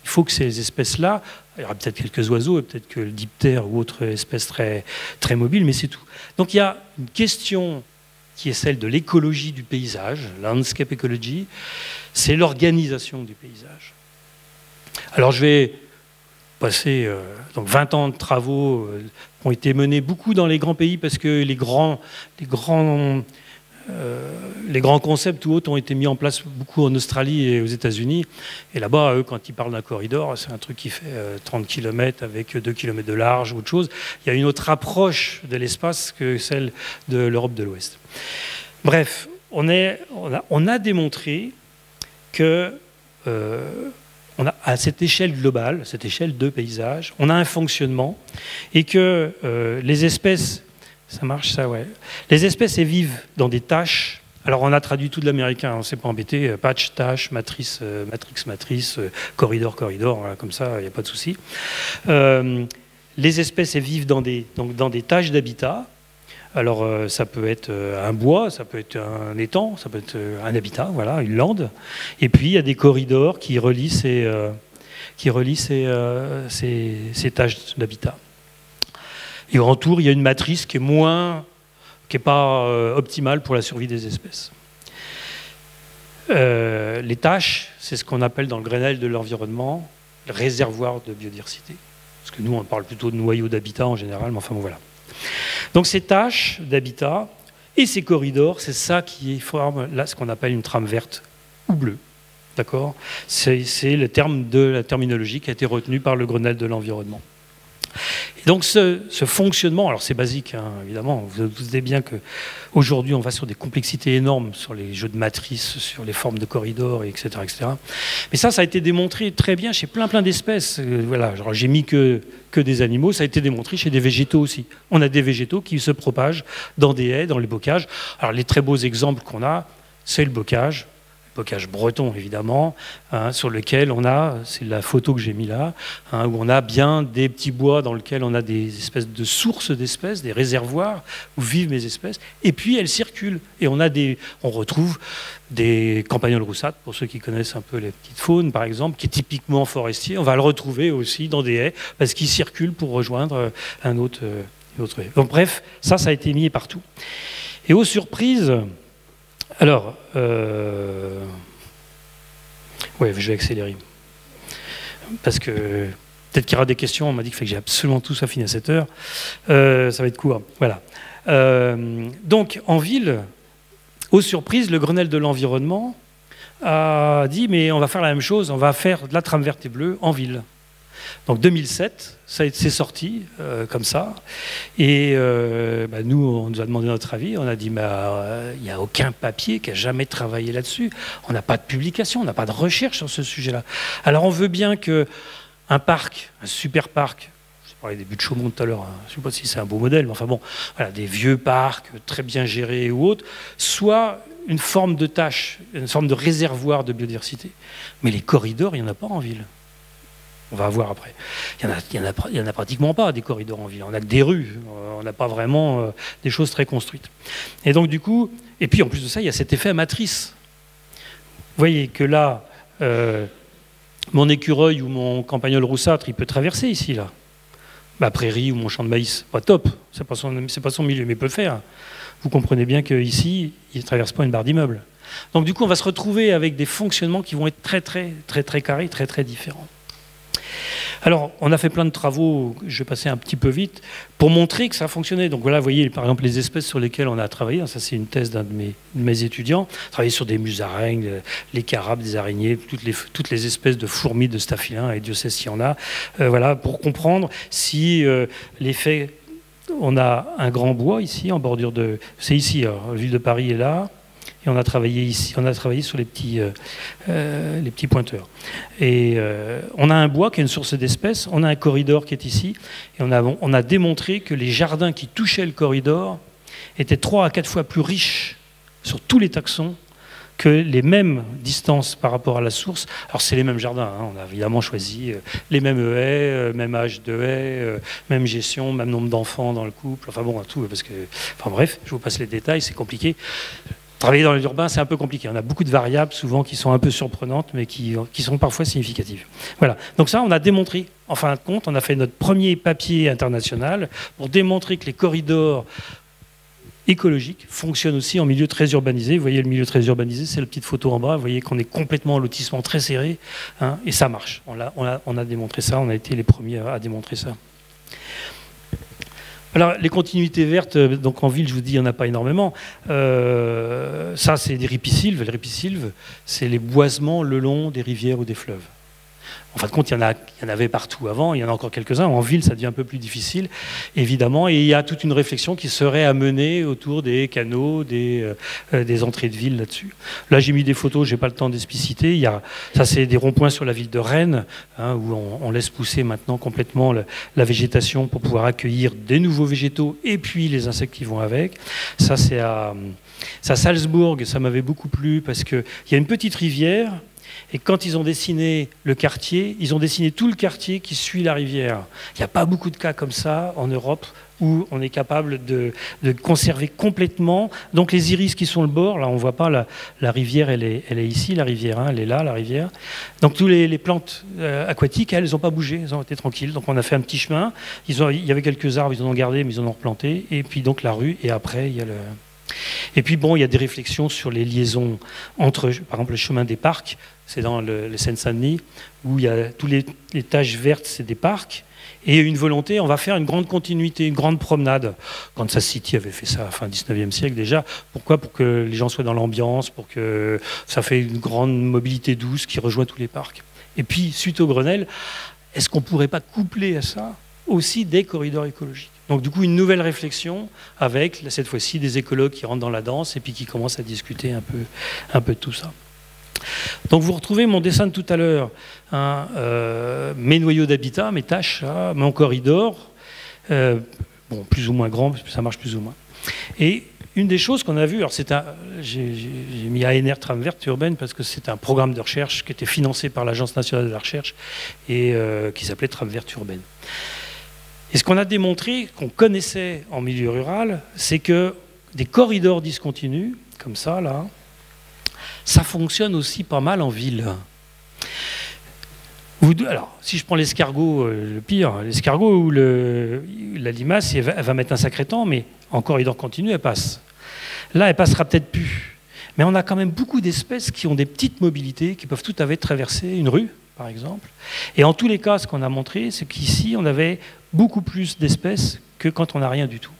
Il faut que ces espèces-là, il y aura peut-être quelques oiseaux, et peut-être que le diptère ou autre espèce très, très mobile, mais c'est tout. Donc il y a une question qui est celle de l'écologie du paysage, landscape ecology, c'est l'organisation du paysage. Alors je vais passer donc 20 ans de travaux qui ont été menés beaucoup dans les grands pays parce que les grands concepts ou autres ont été mis en place beaucoup en Australie et aux États-Unis. Et là-bas, eux, quand ils parlent d'un corridor, c'est un truc qui fait 30 km avec 2 km de large ou autre chose. Il y a une autre approche de l'espace que celle de l'Europe de l'Ouest. Bref, on a démontré que on a, à cette échelle globale, cette échelle de paysage, on a un fonctionnement et que les espèces... Ça marche, ça, ouais. Les espèces, elles vivent dans des tâches. Alors, on a traduit tout de l'américain, on ne s'est pas embêté. Patch, tâche, matrice, matrix, matrice, corridor, corridor, hein, comme ça, il n'y a pas de souci. Les espèces, elles vivent dans des tâches d'habitat. Alors, ça peut être un bois, ça peut être un étang, ça peut être un habitat, voilà, une lande. Et puis, il y a des corridors qui relient ces tâches d'habitat. Et en tour, il y a une matrice qui est pas optimale pour la survie des espèces. Les tâches, c'est ce qu'on appelle dans le Grenelle de l'environnement, le réservoir de biodiversité. Parce que nous, on parle plutôt de noyau d'habitat en général, mais enfin bon, voilà. Donc ces tâches d'habitat et ces corridors, c'est ça qui forme là ce qu'on appelle une trame verte ou bleue. D'accord? C'est le terme de la terminologie qui a été retenue par le Grenelle de l'environnement. Et donc ce fonctionnement, alors c'est basique, hein, évidemment, vous vous doutez bien qu'aujourd'hui on va sur des complexités énormes, sur les jeux de matrices, sur les formes de corridors, etc. etc. Mais ça a été démontré très bien chez plein d'espèces. Voilà, genre j'ai mis que des animaux, ça a été démontré chez des végétaux aussi. On a des végétaux qui se propagent dans des haies, dans les bocages. Alors les très beaux exemples qu'on a, c'est le bocage breton évidemment, hein, sur lequel on a, c'est la photo que j'ai mis là, hein, où on a bien des petits bois dans lesquels on a des espèces de sources d'espèces, des réservoirs où vivent mes espèces, et puis elles circulent. Et on retrouve des campagnols roussâtres, pour ceux qui connaissent un peu les petites faunes par exemple, qui est typiquement forestier, on va le retrouver aussi dans des haies, parce qu'il circule pour rejoindre une autre haie. Donc bref, ça a été mis partout. Et aux surprises... Alors, ouais, je vais accélérer, parce que peut-être qu'il y aura des questions, on m'a dit qu'il fallait que j'ai absolument tout ça fini à 7 heures, ça va être court, voilà. Donc, en ville, aux surprises, le Grenelle de l'environnement a dit, mais on va faire la même chose, on va faire de la trame verte et bleue en ville. Donc 2007, c'est sorti comme ça, et nous, on nous a demandé notre avis, on a dit, il n'y a aucun papier qui a jamais travaillé là-dessus, on n'a pas de publication, on n'a pas de recherche sur ce sujet-là. Alors on veut bien qu'un parc, un super parc, je parlais des Buttes-Chaumont tout à l'heure, hein, je ne sais pas si c'est un beau modèle, mais enfin bon, voilà, des vieux parcs très bien gérés ou autres, soit une forme de tâche, une forme de réservoir de biodiversité, mais les corridors, il n'y en a pas en ville. On va voir après. Il y en a pratiquement pas des corridors en ville. On a que des rues. On n'a pas vraiment des choses très construites. Et donc du coup, et puis en plus de ça, il y a cet effet à matrice. Vous voyez que là, mon écureuil ou mon campagnol roussâtre, il peut traverser ici là. Ma prairie ou mon champ de maïs, pas top. C'est pas son milieu, mais il peut le faire. Vous comprenez bien qu'ici, il ne traverse pas une barre d'immeuble. Donc du coup, on va se retrouver avec des fonctionnements qui vont être très carrés, très différents. Alors, on a fait plein de travaux, je vais passer un petit peu vite, pour montrer que ça fonctionnait. Donc voilà, vous voyez, par exemple, les espèces sur lesquelles on a travaillé, ça c'est une thèse d'un de mes étudiants, travaillé sur des musaraignes, les carabes, des araignées, toutes les espèces de fourmis, de staphylins, et Dieu sait s'il y en a, voilà, pour comprendre si l'effet... On a un grand bois ici, en bordure de... C'est ici, alors, la ville de Paris est là. Et on a travaillé ici, on a travaillé sur les petits pointeurs. Et on a un bois qui est une source d'espèces, on a un corridor qui est ici, et on a démontré que les jardins qui touchaient le corridor étaient 3 à 4 fois plus riches sur tous les taxons que les mêmes distances par rapport à la source. Alors c'est les mêmes jardins, hein. On a évidemment choisi les mêmes haies, même âge de haies, même gestion, même nombre d'enfants dans le couple, enfin bon, tout, parce que... Enfin bref, je vous passe les détails, c'est compliqué. Travailler dans les urbains, c'est un peu compliqué. On a beaucoup de variables, souvent, qui sont un peu surprenantes, mais qui sont parfois significatives. Voilà. Donc ça, on a démontré. En fin de compte, on a fait notre premier papier international pour démontrer que les corridors écologiques fonctionnent aussi en milieu très urbanisé. Vous voyez, le milieu très urbanisé, c'est la petite photo en bas. Vous voyez qu'on est complètement en lotissement très serré, hein, et ça marche. On a démontré ça. On a été les premiers à démontrer ça. Alors, les continuités vertes, donc en ville, je vous dis, il n'y en a pas énormément. Ça, c'est des ripisylves. Les ripisylves, c'est les boisements le long des rivières ou des fleuves. En fin de compte, il y en avait partout avant, il y en a encore quelques-uns. En ville, ça devient un peu plus difficile, évidemment. Et il y a toute une réflexion qui serait à mener autour des canaux, des entrées de ville là-dessus. Là, j'ai mis des photos, je n'ai pas le temps d'expliciter. Ça, c'est des ronds-points sur la ville de Rennes, hein, où on laisse pousser maintenant complètement la végétation pour pouvoir accueillir des nouveaux végétaux et puis les insectes qui vont avec. Ça, c'est à Salzbourg. Ça m'avait beaucoup plu parce qu'il y a une petite rivière. Et quand ils ont dessiné le quartier, ils ont dessiné tout le quartier qui suit la rivière. Il n'y a pas beaucoup de cas comme ça en Europe où on est capable de conserver complètement. Donc les iris qui sont le bord, là on ne voit pas la rivière, elle est ici, la rivière, hein, elle est là, la rivière. Donc toutes les plantes aquatiques, elles n'ont pas bougé, elles ont été tranquilles. Donc on a fait un petit chemin, il y avait quelques arbres, ils en ont gardé, mais ils en ont replanté. Et puis donc la rue, et après il y a le... Et puis bon, il y a des réflexions sur les liaisons entre, par exemple, le chemin des parcs, c'est dans le Seine-Saint-Denis, où il y a toutes les taches vertes, c'est des parcs, et une volonté, on va faire une grande continuité, une grande promenade. Kansas City avait fait ça à la fin du 19e siècle déjà. Pourquoi ? Pour que les gens soient dans l'ambiance, pour que ça fait une grande mobilité douce qui rejoint tous les parcs. Et puis, suite au Grenelle, est-ce qu'on ne pourrait pas coupler à ça aussi des corridors écologiques. Donc du coup, une nouvelle réflexion avec, cette fois-ci, des écologues qui rentrent dans la danse et puis qui commencent à discuter un peu de tout ça. Donc vous retrouvez mon dessin de tout à l'heure, hein, mes noyaux d'habitat, mes tâches, hein, mon corridor, bon, plus ou moins grand, ça marche plus ou moins. Et une des choses qu'on a vues, alors j'ai mis ANR Trame Verte Urbaine parce que c'est un programme de recherche qui était financé par l'Agence Nationale de la Recherche et qui s'appelait Trame Verte Urbaine. Et ce qu'on a démontré, qu'on connaissait en milieu rural, c'est que des corridors discontinus, comme ça, là, ça fonctionne aussi pas mal en ville. Alors, si je prends l'escargot, le pire, l'escargot ou la limace, elle va mettre un sacré temps, mais en corridor continu, elle passe. Là, elle passera peut-être plus. Mais on a quand même beaucoup d'espèces qui ont des petites mobilités, qui peuvent tout à fait traverser une rue, par exemple. Et en tous les cas, ce qu'on a montré, c'est qu'ici, on avait beaucoup plus d'espèces que quand on n'a rien du tout.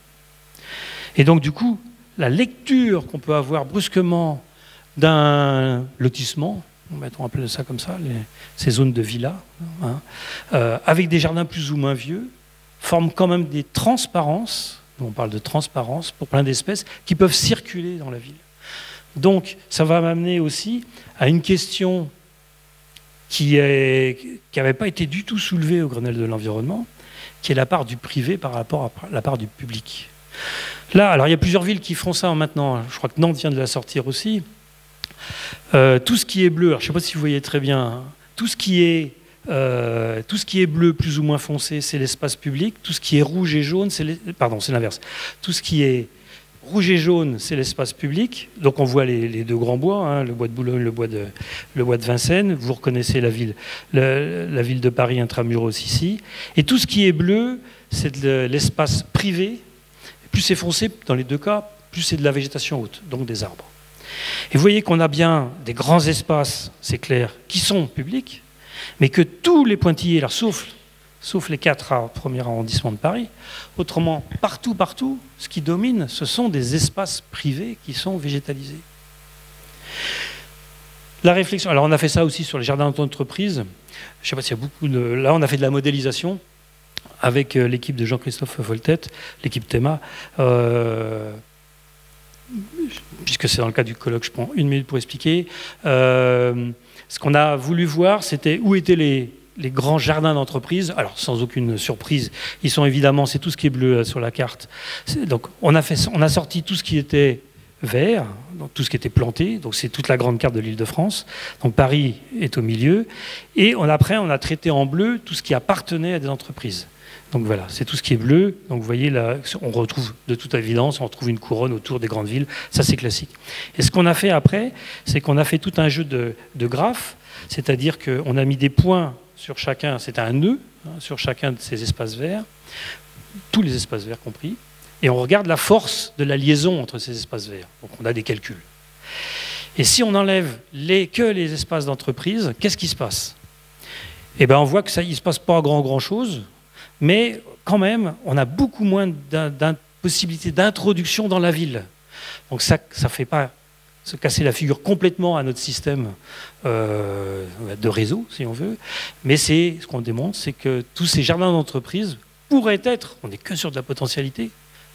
Et donc, du coup, la lecture qu'on peut avoir brusquement d'un lotissement, on appelle ça comme ça, ces zones de villas, hein, avec des jardins plus ou moins vieux, forment quand même des transparences, on parle de transparence pour plein d'espèces, qui peuvent circuler dans la ville. Donc ça va m'amener aussi à une question qui n'avait pas été du tout soulevée au Grenelle de l'environnement, qui est la part du privé par rapport à la part du public. Là, alors il y a plusieurs villes qui font ça maintenant, je crois que Nantes vient de la sortir aussi. Tout ce qui est bleu, alors je ne sais pas si vous voyez très bien, hein, tout ce qui est bleu plus ou moins foncé, c'est l'espace public. Tout ce qui est rouge et jaune, pardon, c'est l'inverse. Tout ce qui est rouge et jaune, c'est l'espace public. Donc on voit les deux grands bois, hein, le bois de Boulogne, le bois de Vincennes. Vous reconnaissez la ville, la ville de Paris intramuros ici. Et tout ce qui est bleu, c'est de l'espace privé. Plus c'est foncé, dans les deux cas, plus c'est de la végétation haute, donc des arbres. Et vous voyez qu'on a bien des grands espaces, c'est clair, qui sont publics, mais que tous les pointillés, leur sauf les 4 premiers arrondissements de Paris, autrement, partout, ce qui domine, ce sont des espaces privés qui sont végétalisés. La réflexion, alors on a fait ça aussi sur les jardins d'entreprise, je ne sais pas s'il y a beaucoup de... Là, on a fait de la modélisation avec l'équipe de Jean-Christophe Voltet, l'équipe Théma, puisque c'est dans le cadre du colloque, je prends une minute pour expliquer. Ce qu'on a voulu voir, c'était où étaient les grands jardins d'entreprise. Alors, sans aucune surprise, ils sont évidemment, c'est tout ce qui est bleu là, sur la carte. Donc, on a sorti tout ce qui était vert, donc tout ce qui était planté, donc c'est toute la grande carte de l'Île-de-France. Donc, Paris est au milieu. Et après, on a traité en bleu tout ce qui appartenait à des entreprises. Donc voilà, c'est tout ce qui est bleu. Donc vous voyez, là, on retrouve de toute évidence, on retrouve une couronne autour des grandes villes. Ça, c'est classique. Et ce qu'on a fait après, c'est qu'on a fait tout un jeu de graphes, c'est-à-dire qu'on a mis des points sur chacun, c'est un nœud, hein, sur chacun de ces espaces verts, tous les espaces verts compris, et on regarde la force de la liaison entre ces espaces verts. Donc on a des calculs. Et si on enlève que les espaces d'entreprise, qu'est-ce qui se passe? Eh bien, on voit que ça, il ne se passe pas grand-chose. Mais quand même, on a beaucoup moins de possibilités d'introduction dans la ville. Donc ça ne fait pas se casser la figure complètement à notre système de réseau, si on veut. Mais ce qu'on démontre, c'est que tous ces jardins d'entreprise pourraient être, on n'est que sur de la potentialité,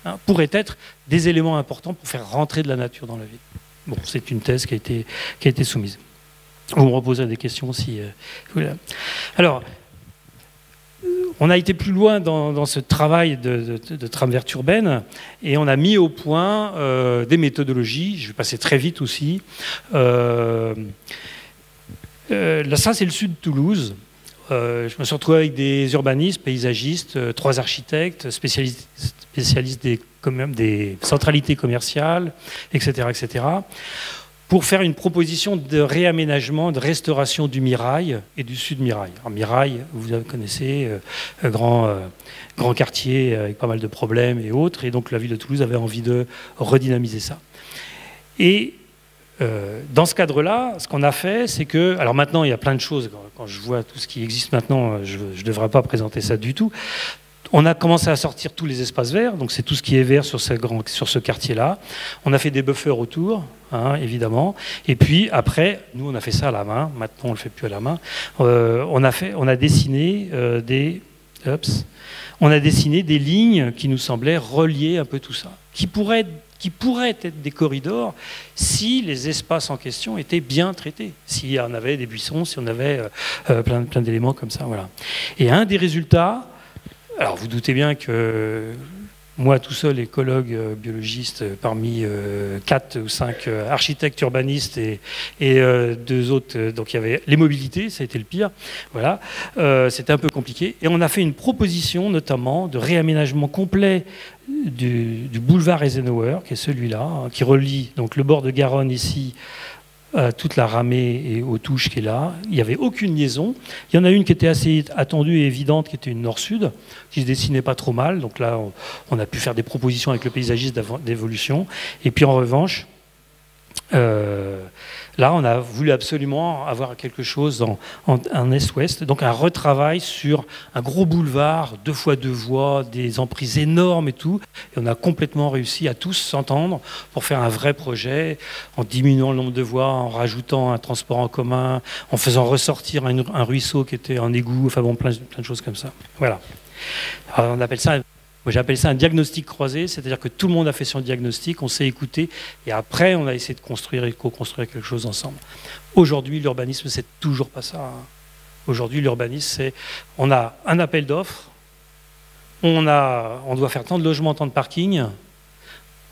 hein, pourraient être des éléments importants pour faire rentrer de la nature dans la ville. Bon, c'est une thèse qui a été soumise. Vous me reposez des questions si... Voilà. Alors... On a été plus loin dans ce travail de trame verte urbaine et on a mis au point des méthodologies. Je vais passer très vite aussi. Là, ça, c'est le sud de Toulouse. Je me suis retrouvé avec des urbanistes, paysagistes, 3 architectes, spécialistes des centralités commerciales, etc., etc., pour faire une proposition de réaménagement, de restauration du Mirail et du sud Mirail. Alors Mirail, vous connaissez, grand quartier avec pas mal de problèmes et autres, et donc la ville de Toulouse avait envie de redynamiser ça. Et dans ce cadre-là, ce qu'on a fait, c'est que... Alors maintenant, il y a plein de choses, quand je vois tout ce qui existe maintenant, je ne devrais pas présenter ça du tout. On a commencé à sortir tous les espaces verts, donc c'est tout ce qui est vert sur ce quartier-là. On a fait des buffers autour, hein, évidemment. Et puis après, nous on a fait ça à la main, maintenant on ne le fait plus à la main. On a dessiné des Ups, on a dessiné des lignes qui nous semblaient relier un peu tout ça, qui pourraient être des corridors si les espaces en question étaient bien traités, si on avait des buissons, si on avait plein d'éléments comme ça. Voilà. Et un des résultats, alors vous doutez bien que moi tout seul, écologue, biologiste, parmi 4 ou 5 architectes urbanistes et 2 autres, donc il y avait les mobilités, ça a été le pire, voilà, c'était un peu compliqué. Et on a fait une proposition notamment de réaménagement complet du boulevard Eisenhower, qui est celui-là, hein, qui relie donc le bord de Garonne ici, toute la ramée et aux touches qui est là. Il n'y avait aucune liaison. Il y en a une qui était assez attendue et évidente, qui était une nord-sud, qui se dessinait pas trop mal. Donc là, on a pu faire des propositions avec le paysagiste d'évolution. Et puis en revanche, là, on a voulu absolument avoir quelque chose en est-ouest, donc un retravail sur un gros boulevard, 2 fois 2 voies, des emprises énormes et tout. Et on a complètement réussi à tous s'entendre pour faire un vrai projet, en diminuant le nombre de voies, en rajoutant un transport en commun, en faisant ressortir un ruisseau qui était un égout, enfin bon, plein de choses comme ça. Voilà. Alors on appelle ça... Moi, j'appelle ça un diagnostic croisé, c'est-à-dire que tout le monde a fait son diagnostic, on s'est écouté, et après, on a essayé de construire et co-construire quelque chose ensemble. Aujourd'hui, l'urbanisme, c'est toujours pas ça. Aujourd'hui, l'urbanisme, c'est... On a un appel d'offres, on doit faire tant de logements, tant de parkings,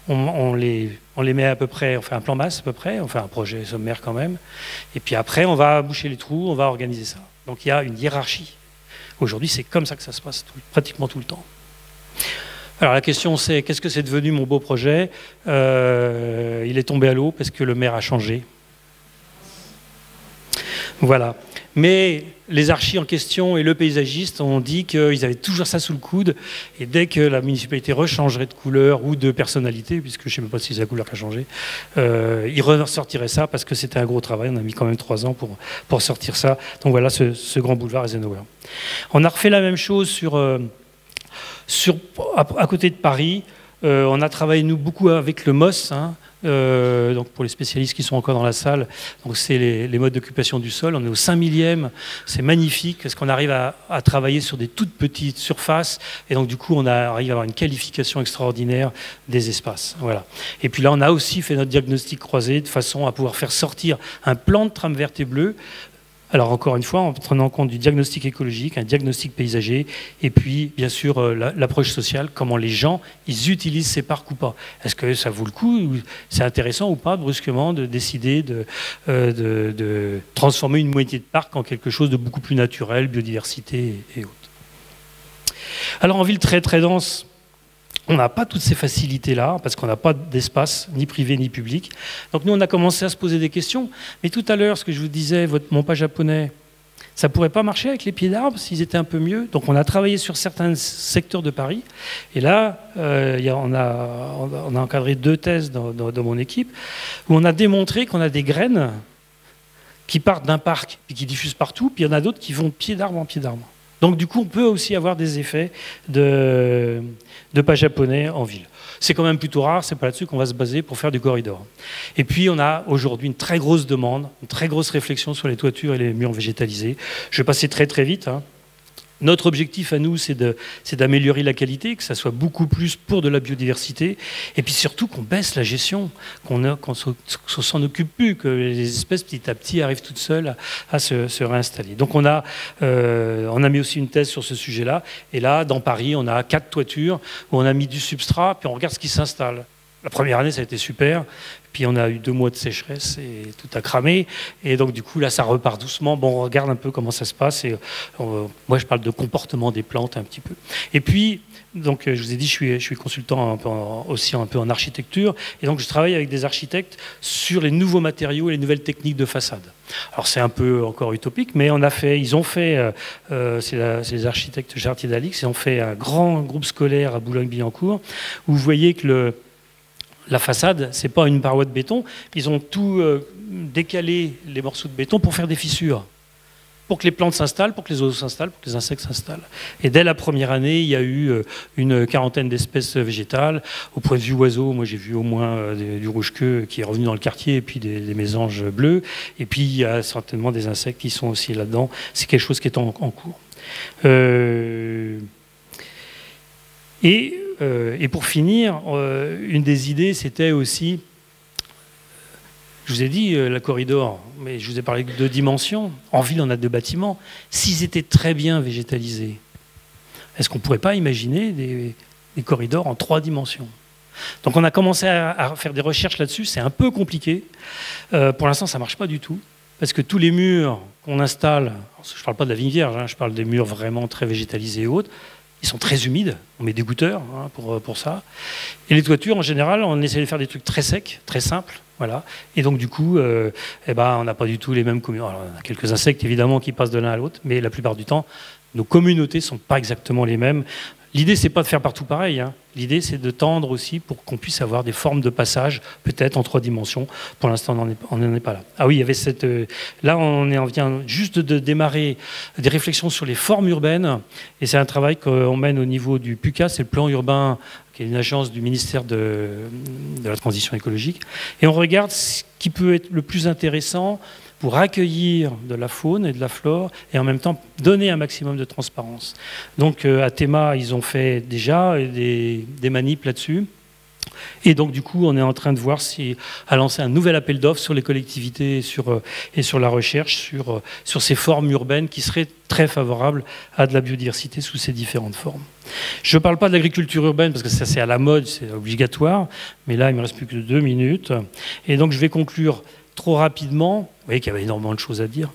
on les met à peu près, on fait un plan masse à peu près, on fait un projet sommaire quand même, et puis après, on va boucher les trous, on va organiser ça. Donc, il y a une hiérarchie. Aujourd'hui, c'est comme ça que ça se passe, pratiquement tout le temps. Alors la question c'est, qu'est-ce que c'est devenu mon beau projet? Il est tombé à l'eau parce que le maire a changé. Voilà. Mais les archis en question et le paysagiste ont dit qu'ils avaient toujours ça sous le coude, et dès que la municipalité rechangerait de couleur ou de personnalité, puisque je ne sais même pas si c'est la couleur qui a changé, ils ressortiraient ça parce que c'était un gros travail, on a mis quand même 3 ans pour sortir ça. Donc voilà ce grand boulevard Eisenhower. On a refait la même chose à côté de Paris. On a travaillé nous beaucoup avec le MOS, hein, donc pour les spécialistes qui sont encore dans la salle, c'est les modes d'occupation du sol. On est au 5 millième, c'est magnifique parce qu'on arrive à travailler sur des toutes petites surfaces, et donc du coup on arrive à avoir une qualification extraordinaire des espaces. Voilà. Et puis là on a aussi fait notre diagnostic croisé de façon à pouvoir faire sortir un plan de trame verte et bleue. Alors encore une fois, en prenant en compte du diagnostic écologique, un diagnostic paysager, et puis bien sûr l'approche sociale, comment les gens ils utilisent ces parcs ou pas. Est-ce que ça vaut le coup, c'est intéressant ou pas brusquement de décider de transformer une moitié de parc en quelque chose de beaucoup plus naturel, biodiversité et autres. Alors en ville très très dense, on n'a pas toutes ces facilités-là, parce qu'on n'a pas d'espace, ni privé, ni public. Donc nous, on a commencé à se poser des questions. Mais tout à l'heure, ce que je vous disais, mon pas japonais, ça pourrait pas marcher avec les pieds d'arbres s'ils étaient un peu mieux. Donc on a travaillé sur certains secteurs de Paris. Et là, on a encadré 2 thèses dans mon équipe, où on a démontré qu'on a des graines qui partent d'un parc et qui diffusent partout, puis il y en a d'autres qui vont pied d'arbre en pied d'arbre. Donc du coup, on peut aussi avoir des effets de pas japonais en ville. C'est quand même plutôt rare, c'est pas là-dessus qu'on va se baser pour faire du corridor. Et puis on a aujourd'hui une très grosse demande, une très grosse réflexion sur les toitures et les murs végétalisés. Je vais passer très très vite, hein. Notre objectif à nous, c'est d'améliorer la qualité, que ça soit beaucoup plus pour de la biodiversité, et puis surtout qu'on baisse la gestion, qu'on s'en occupe plus, que les espèces petit à petit arrivent toutes seules à se réinstaller. Donc on a mis aussi une thèse sur ce sujet-là, et là, dans Paris, on a 4 toitures où on a mis du substrat, puis on regarde ce qui s'installe. La première année, ça a été super, puis on a eu 2 mois de sécheresse et tout a cramé, et donc du coup, là, ça repart doucement. Bon, on regarde un peu comment ça se passe, et moi, je parle de comportement des plantes un petit peu. Et puis, donc, je vous ai dit, je suis consultant aussi un peu en architecture, et donc je travaille avec des architectes sur les nouveaux matériaux et les nouvelles techniques de façade. Alors, c'est un peu encore utopique, mais c'est les architectes Jardier d'Alix, ils ont fait un grand groupe scolaire à Boulogne-Billancourt, où vous voyez que la façade, c'est pas une paroi de béton. Ils ont tout décalé, les morceaux de béton, pour faire des fissures. pour que les plantes s'installent, pour que les oiseaux s'installent, pour que les insectes s'installent. Et dès la première année, il y a eu une quarantaine d'espèces végétales. Au point de vue oiseaux, moi j'ai vu au moins du rouge-queue qui est revenu dans le quartier, et puis des mésanges bleus. Et puis il y a certainement des insectes qui sont aussi là-dedans. C'est quelque chose qui est en cours. Et pour finir, une des idées, c'était aussi... Je vous ai dit la corridor, mais je vous ai parlé de 2 dimensions. En ville, on a 2 bâtiments. S'ils étaient très bien végétalisés, est-ce qu'on ne pourrait pas imaginer des corridors en 3 dimensions? Donc on a commencé à faire des recherches là-dessus. C'est un peu compliqué. Pour l'instant, ça ne marche pas du tout. Parce que tous les murs qu'on installe, je ne parle pas de la vigne vierge, hein, je parle des murs vraiment très végétalisés et autres, ils sont très humides, on met des goutteurs hein, pour ça. Et les toitures, en général, on essaie de faire des trucs très secs, très simples. Voilà. Et donc, du coup, eh ben, on n'a pas du tout les mêmes communes. Alors, on a quelques insectes, évidemment, qui passent de l'un à l'autre, mais la plupart du temps, nos communautés ne sont pas exactement les mêmes. L'idée, ce n'est pas de faire partout pareil. Hein. L'idée, c'est de tendre aussi pour qu'on puisse avoir des formes de passage, peut-être en 3 dimensions. Pour l'instant, on n'en est pas là. Ah oui, il y avait cette... Là, on vient juste de démarrer des réflexions sur les formes urbaines. Et c'est un travail qu'on mène au niveau du PUCA, c'est le plan urbain, qui est une agence du ministère de la Transition écologique. Et on regarde ce qui peut être le plus intéressant pour accueillir de la faune et de la flore et en même temps donner un maximum de transparence. Donc à Théma, ils ont fait déjà des manips là-dessus. Et donc du coup, on est en train de voir si à lancer un nouvel appel d'offres sur les collectivités et sur la recherche, sur ces formes urbaines qui seraient très favorables à de la biodiversité sous ces différentes formes. Je ne parle pas de l'agriculture urbaine parce que ça c'est à la mode, c'est obligatoire, mais là il ne me reste plus que 2 minutes. Et donc je vais conclure trop rapidement. Vous voyez qu'il y avait énormément de choses à dire.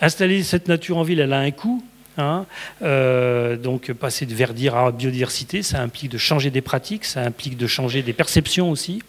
Installer cette nature en ville, elle a un coût. Hein. Donc passer de verdir à biodiversité, ça implique de changer des pratiques, ça implique de changer des perceptions aussi,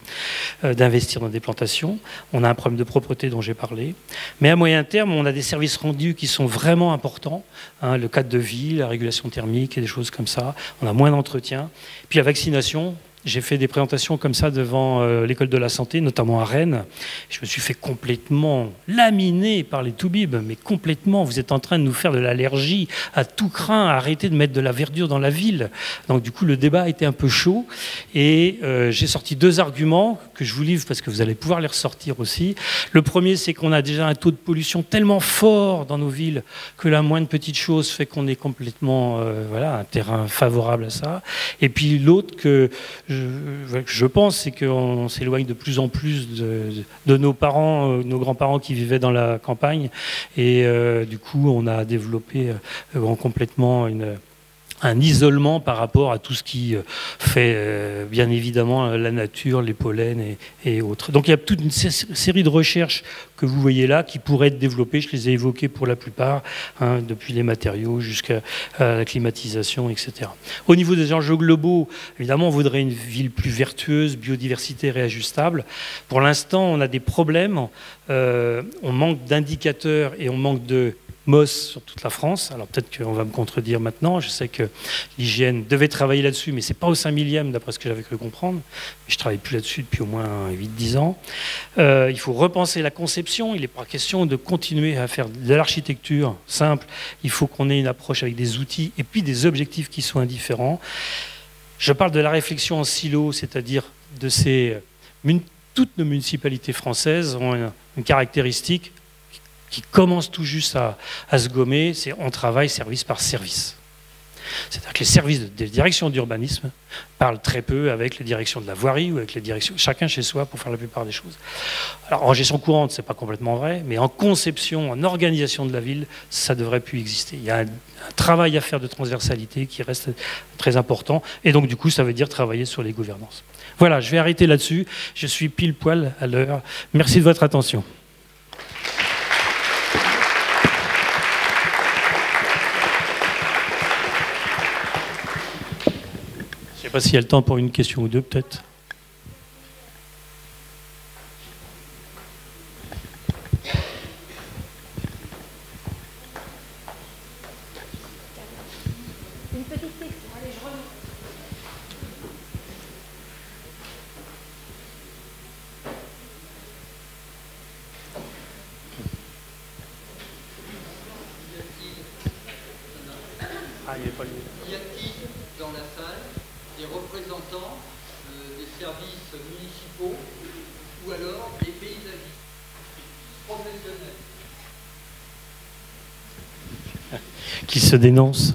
d'investir dans des plantations. On a un problème de propreté dont j'ai parlé. Mais à moyen terme, on a des services rendus qui sont vraiment importants. Hein, le cadre de vie, la régulation thermique et des choses comme ça. On a moins d'entretien. Puis la vaccination... J'ai fait des présentations comme ça devant l'école de la santé, notamment à Rennes. Je me suis fait complètement laminer par les toubibs, mais complètement. Vous êtes en train de nous faire de l'allergie à tout crin, arrêtez de mettre de la verdure dans la ville. Donc du coup, le débat était un peu chaud. Et j'ai sorti 2 arguments que je vous livre parce que vous allez pouvoir les ressortir aussi. Le premier, c'est qu'on a déjà un taux de pollution tellement fort dans nos villes que la moindre petite chose fait qu'on est complètement voilà, un terrain favorable à ça. Et puis l'autre que... Je pense, c'est qu'on s'éloigne de plus en plus de nos parents, nos grands-parents qui vivaient dans la campagne. Et du coup, on a développé complètement un isolement par rapport à tout ce qui fait, bien évidemment, la nature, les pollens et autres. Donc il y a toute une série de recherches que vous voyez là qui pourraient être développées. Je les ai évoquées pour la plupart, hein, depuis les matériaux jusqu'à la climatisation, etc. Au niveau des enjeux globaux, évidemment, on voudrait une ville plus vertueuse, biodiversité réajustable. Pour l'instant, on a des problèmes. On manque d'indicateurs et on manque de... MOS sur toute la France. Alors peut-être qu'on va me contredire maintenant. Je sais que l'hygiène devait travailler là-dessus, mais c'est pas au 5 millième, d'après ce que j'avais cru comprendre. Je ne travaille plus là-dessus depuis au moins 8-10 ans. Il faut repenser la conception. Il n'est pas question de continuer à faire de l'architecture simple. Il faut qu'on ait une approche avec des outils et puis des objectifs qui soient indifférents. Je parle de la réflexion en silo, c'est-à-dire de ces... Toutes nos municipalités françaises ont une caractéristique qui commence tout juste à se gommer, c'est on travaille service par service. C'est-à-dire que les services des directions d'urbanisme parlent très peu avec les directions de la voirie ou avec les directions, chacun chez soi pour faire la plupart des choses. Alors en gestion courante, c'est pas complètement vrai, mais en conception, en organisation de la ville, ça devrait plus exister. Il y a un travail à faire de transversalité qui reste très important, et donc du coup, ça veut dire travailler sur les gouvernances. Voilà, je vais arrêter là-dessus, je suis pile poil à l'heure. Merci de votre attention. Je ne sais pas s'il y a le temps pour une question ou deux, peut-être. Une petite question. Allez, je reviens. il est pas lui. Y a-t-il dans la salle des représentants des services municipaux ou alors des paysagistes professionnels qui se dénoncent?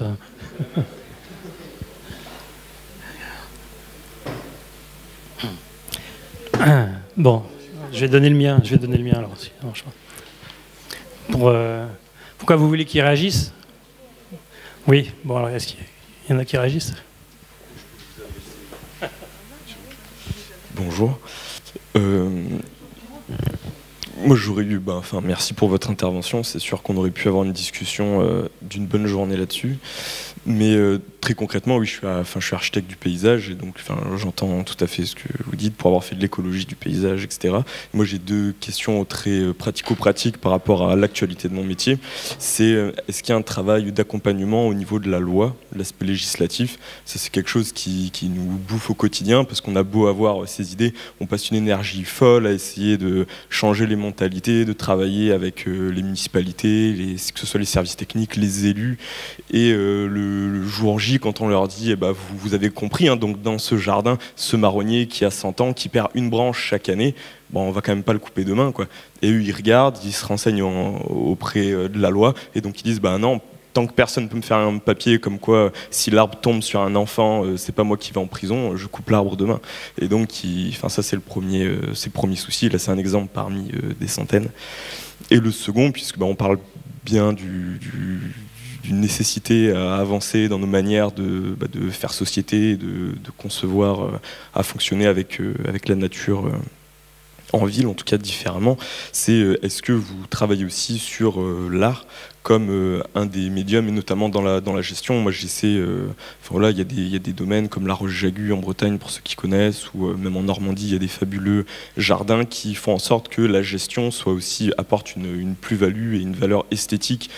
Bon, je vais donner le mien. Je vais donner le mien alors. Pour, pourquoi vous voulez qu'ils réagissent? Oui. Bon, alors est-ce qu'il y en a qui réagissent? Bonjour. Moi, j'aurais eu. Enfin, merci pour votre intervention. C'est sûr qu'on aurait pu avoir une discussion d'une bonne journée là-dessus. Mais très concrètement, oui, je suis architecte du paysage et donc j'entends tout à fait ce que vous dites pour avoir fait de l'écologie du paysage, etc. Moi, j'ai deux questions très pratico-pratiques par rapport à l'actualité de mon métier. C'est est-ce qu'il y a un travail d'accompagnement au niveau de la loi, l'aspect législatif? Ça, c'est quelque chose qui nous bouffe au quotidien parce qu'on a beau avoir ces idées, on passe une énergie folle à essayer de changer les mentalités, de travailler avec les municipalités, que ce soit les services techniques, les élus et le jour J, quand on leur dit, eh ben, vous avez compris, hein, donc dans ce jardin, ce marronnier qui a 100 ans, qui perd une branche chaque année, bon, on va quand même pas le couper demain, quoi. Et eux, ils regardent, ils se renseignent auprès de la loi, et donc ils disent, ben non, tant que personne ne peut me faire un papier comme quoi, si l'arbre tombe sur un enfant, c'est pas moi qui vais en prison, je coupe l'arbre demain. Et donc, ça c'est le premier souci, là c'est un exemple parmi des centaines. Et le second, puisque ben, on parle bien d'une nécessité à avancer dans nos manières de faire société, de concevoir, à fonctionner avec la nature en ville, en tout cas différemment, c'est est-ce que vous travaillez aussi sur l'art comme un des médiums, et notamment dans la gestion. Moi, j'essaie... voilà, il y a des domaines comme la Roche-Jagu en Bretagne, pour ceux qui connaissent, ou même en Normandie, il y a des fabuleux jardins qui font en sorte que la gestion soit aussi, apporte une plus-value et une valeur esthétique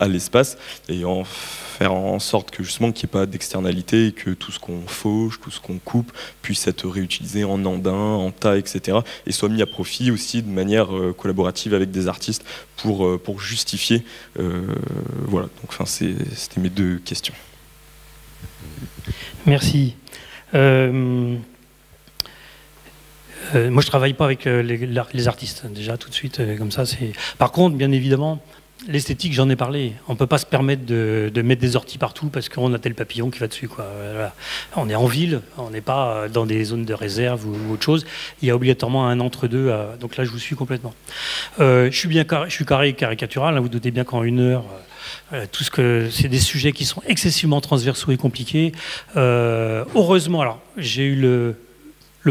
à l'espace, et en faire en sorte que, justement, qu'il n'y ait pas d'externalité, et que tout ce qu'on fauche, tout ce qu'on coupe, puisse être réutilisé en andin, en tas, etc., et soit mis à profit aussi de manière collaborative avec des artistes pour justifier... voilà, donc c'était mes deux questions. Merci. Moi, je ne travaille pas avec les artistes, déjà, tout de suite, comme ça. Par contre, bien évidemment, l'esthétique, j'en ai parlé. On ne peut pas se permettre de mettre des orties partout parce qu'on a tel papillon qui va dessus, quoi. Voilà. On est en ville, on n'est pas dans des zones de réserve ou autre chose. Il y a obligatoirement un entre-deux. Donc là, je vous suis complètement. Je suis carré caricatural. Hein, vous doutez bien qu'en une heure... tout ce que c'est des sujets qui sont excessivement transversaux et compliqués. Heureusement, alors j'ai eu le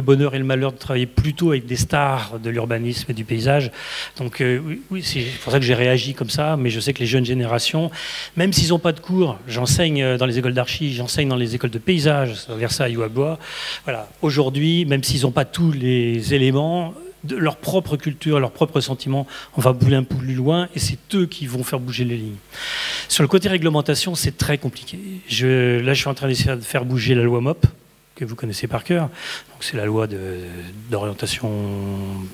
bonheur et le malheur de travailler plutôt avec des stars de l'urbanisme et du paysage. Donc oui, c'est pour ça que j'ai réagi comme ça, mais je sais que les jeunes générations, même s'ils n'ont pas de cours, j'enseigne dans les écoles d'archi, j'enseigne dans les écoles de paysage, à Versailles ou à Bois. Voilà. Aujourd'hui, même s'ils n'ont pas tous les éléments, de leur propre culture, leurs propres sentiments, on va bouler un peu plus loin et c'est eux qui vont faire bouger les lignes. Sur le côté réglementation, c'est très compliqué. Là, je suis en train d'essayer de faire bouger la loi MOP, que vous connaissez par cœur. C'est la loi d'orientation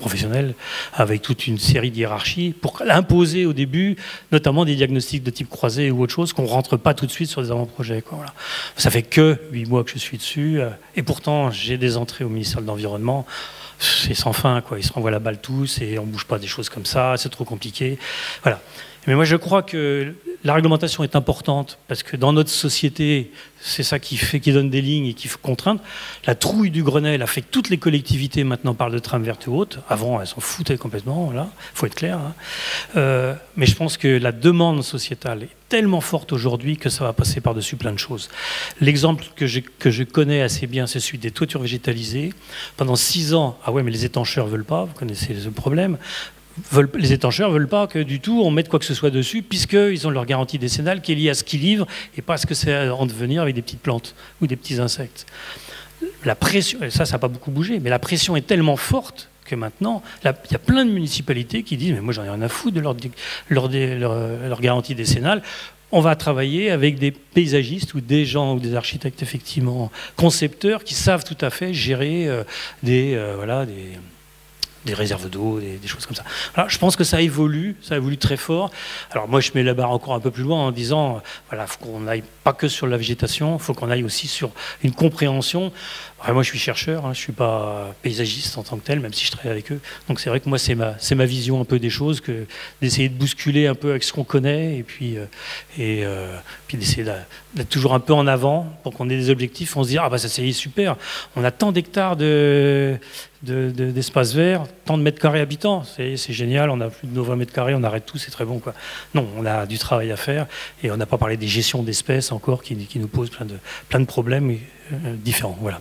professionnelle, avec toute une série d'hiérarchies, pour imposer au début, notamment des diagnostics de type croisé ou autre chose, qu'on ne rentre pas tout de suite sur des avant-projets. Voilà. Ça fait que 8 mois que je suis dessus, et pourtant, j'ai des entrées au ministère de l'Environnement. C'est sans fin, quoi. Ils se renvoient la balle tous et on ne bouge pas des choses comme ça, c'est trop compliqué. Voilà. Mais moi, je crois que la réglementation est importante parce que dans notre société, c'est ça qui donne des lignes et qui contraint. La trouille du Grenelle a fait que toutes les collectivités maintenant parlent de tram verte ou haute. Avant, elles s'en foutaient complètement, là. Il faut être clair. Hein. Mais je pense que la demande sociétale est tellement forte aujourd'hui que ça va passer par-dessus plein de choses. L'exemple que je connais assez bien, c'est celui des toitures végétalisées. Pendant 6 ans, ah ouais, mais les étancheurs ne veulent pas, vous connaissez le problème. Les étancheurs ne veulent pas que du tout on mette quoi que ce soit dessus, puisqu'ils ont leur garantie décennale qui est liée à ce qu'ils livrent et pas à ce que c'est en devenir avec des petites plantes ou des petits insectes. La pression, ça n'a pas beaucoup bougé, mais la pression est tellement forte que maintenant, il y a plein de municipalités qui disent « mais moi j'en ai rien à foutre de leur garantie décennale ». On va travailler avec des paysagistes ou des gens ou des architectes effectivement concepteurs qui savent tout à fait gérer des réserves d'eau, des choses comme ça. Voilà, je pense que ça évolue très fort. Alors moi, je mets la barre encore un peu plus loin en disant, voilà, faut qu'on aille pas que sur la végétation, faut qu'on aille aussi sur une compréhension. Alors, moi, je suis chercheur, hein, je suis pas paysagiste en tant que tel, même si je travaille avec eux. Donc c'est vrai que moi, c'est ma vision un peu des choses, que d'essayer de bousculer un peu avec ce qu'on connaît et puis d'essayer d'être toujours un peu en avant pour qu'on ait des objectifs. On se dit, ah bah ça c'est super, on a tant d'hectares d'espace vert, tant de mètres carrés habitants, c'est génial, on a plus de 20 mètres carrés, on arrête tout, c'est très bon quoi. Non, on a du travail à faire et on n'a pas parlé des gestions d'espèces encore qui nous posent plein de problèmes différents. Voilà.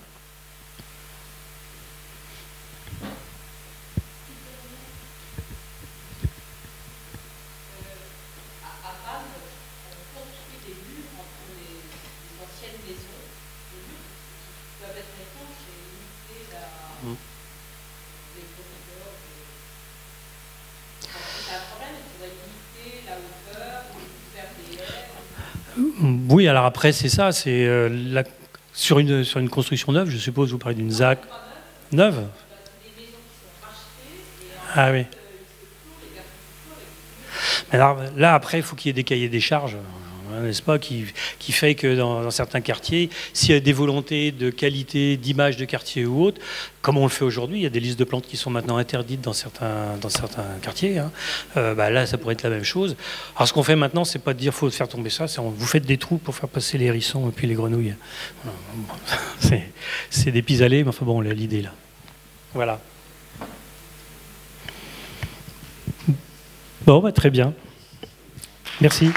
Oui, alors après, c'est ça, c'est sur une construction neuve, je suppose, vous parlez d'une ZAC neuve. Ah oui. Mais alors, là, après, il faut qu'il y ait des cahiers des charges, n'est-ce pas, qui fait que dans certains quartiers, s'il y a des volontés de qualité, d'image de quartier ou autre, comme on le fait aujourd'hui, il y a des listes de plantes qui sont maintenant interdites dans certains quartiers, hein. Bah là, ça pourrait être la même chose. Alors ce qu'on fait maintenant, c'est pas de dire faut faire tomber ça, c'est vous faites des trous pour faire passer les hérissons et puis les grenouilles. C'est des pis-aller, mais enfin bon, l'idée là. Voilà. Bon, bah, très bien. Merci.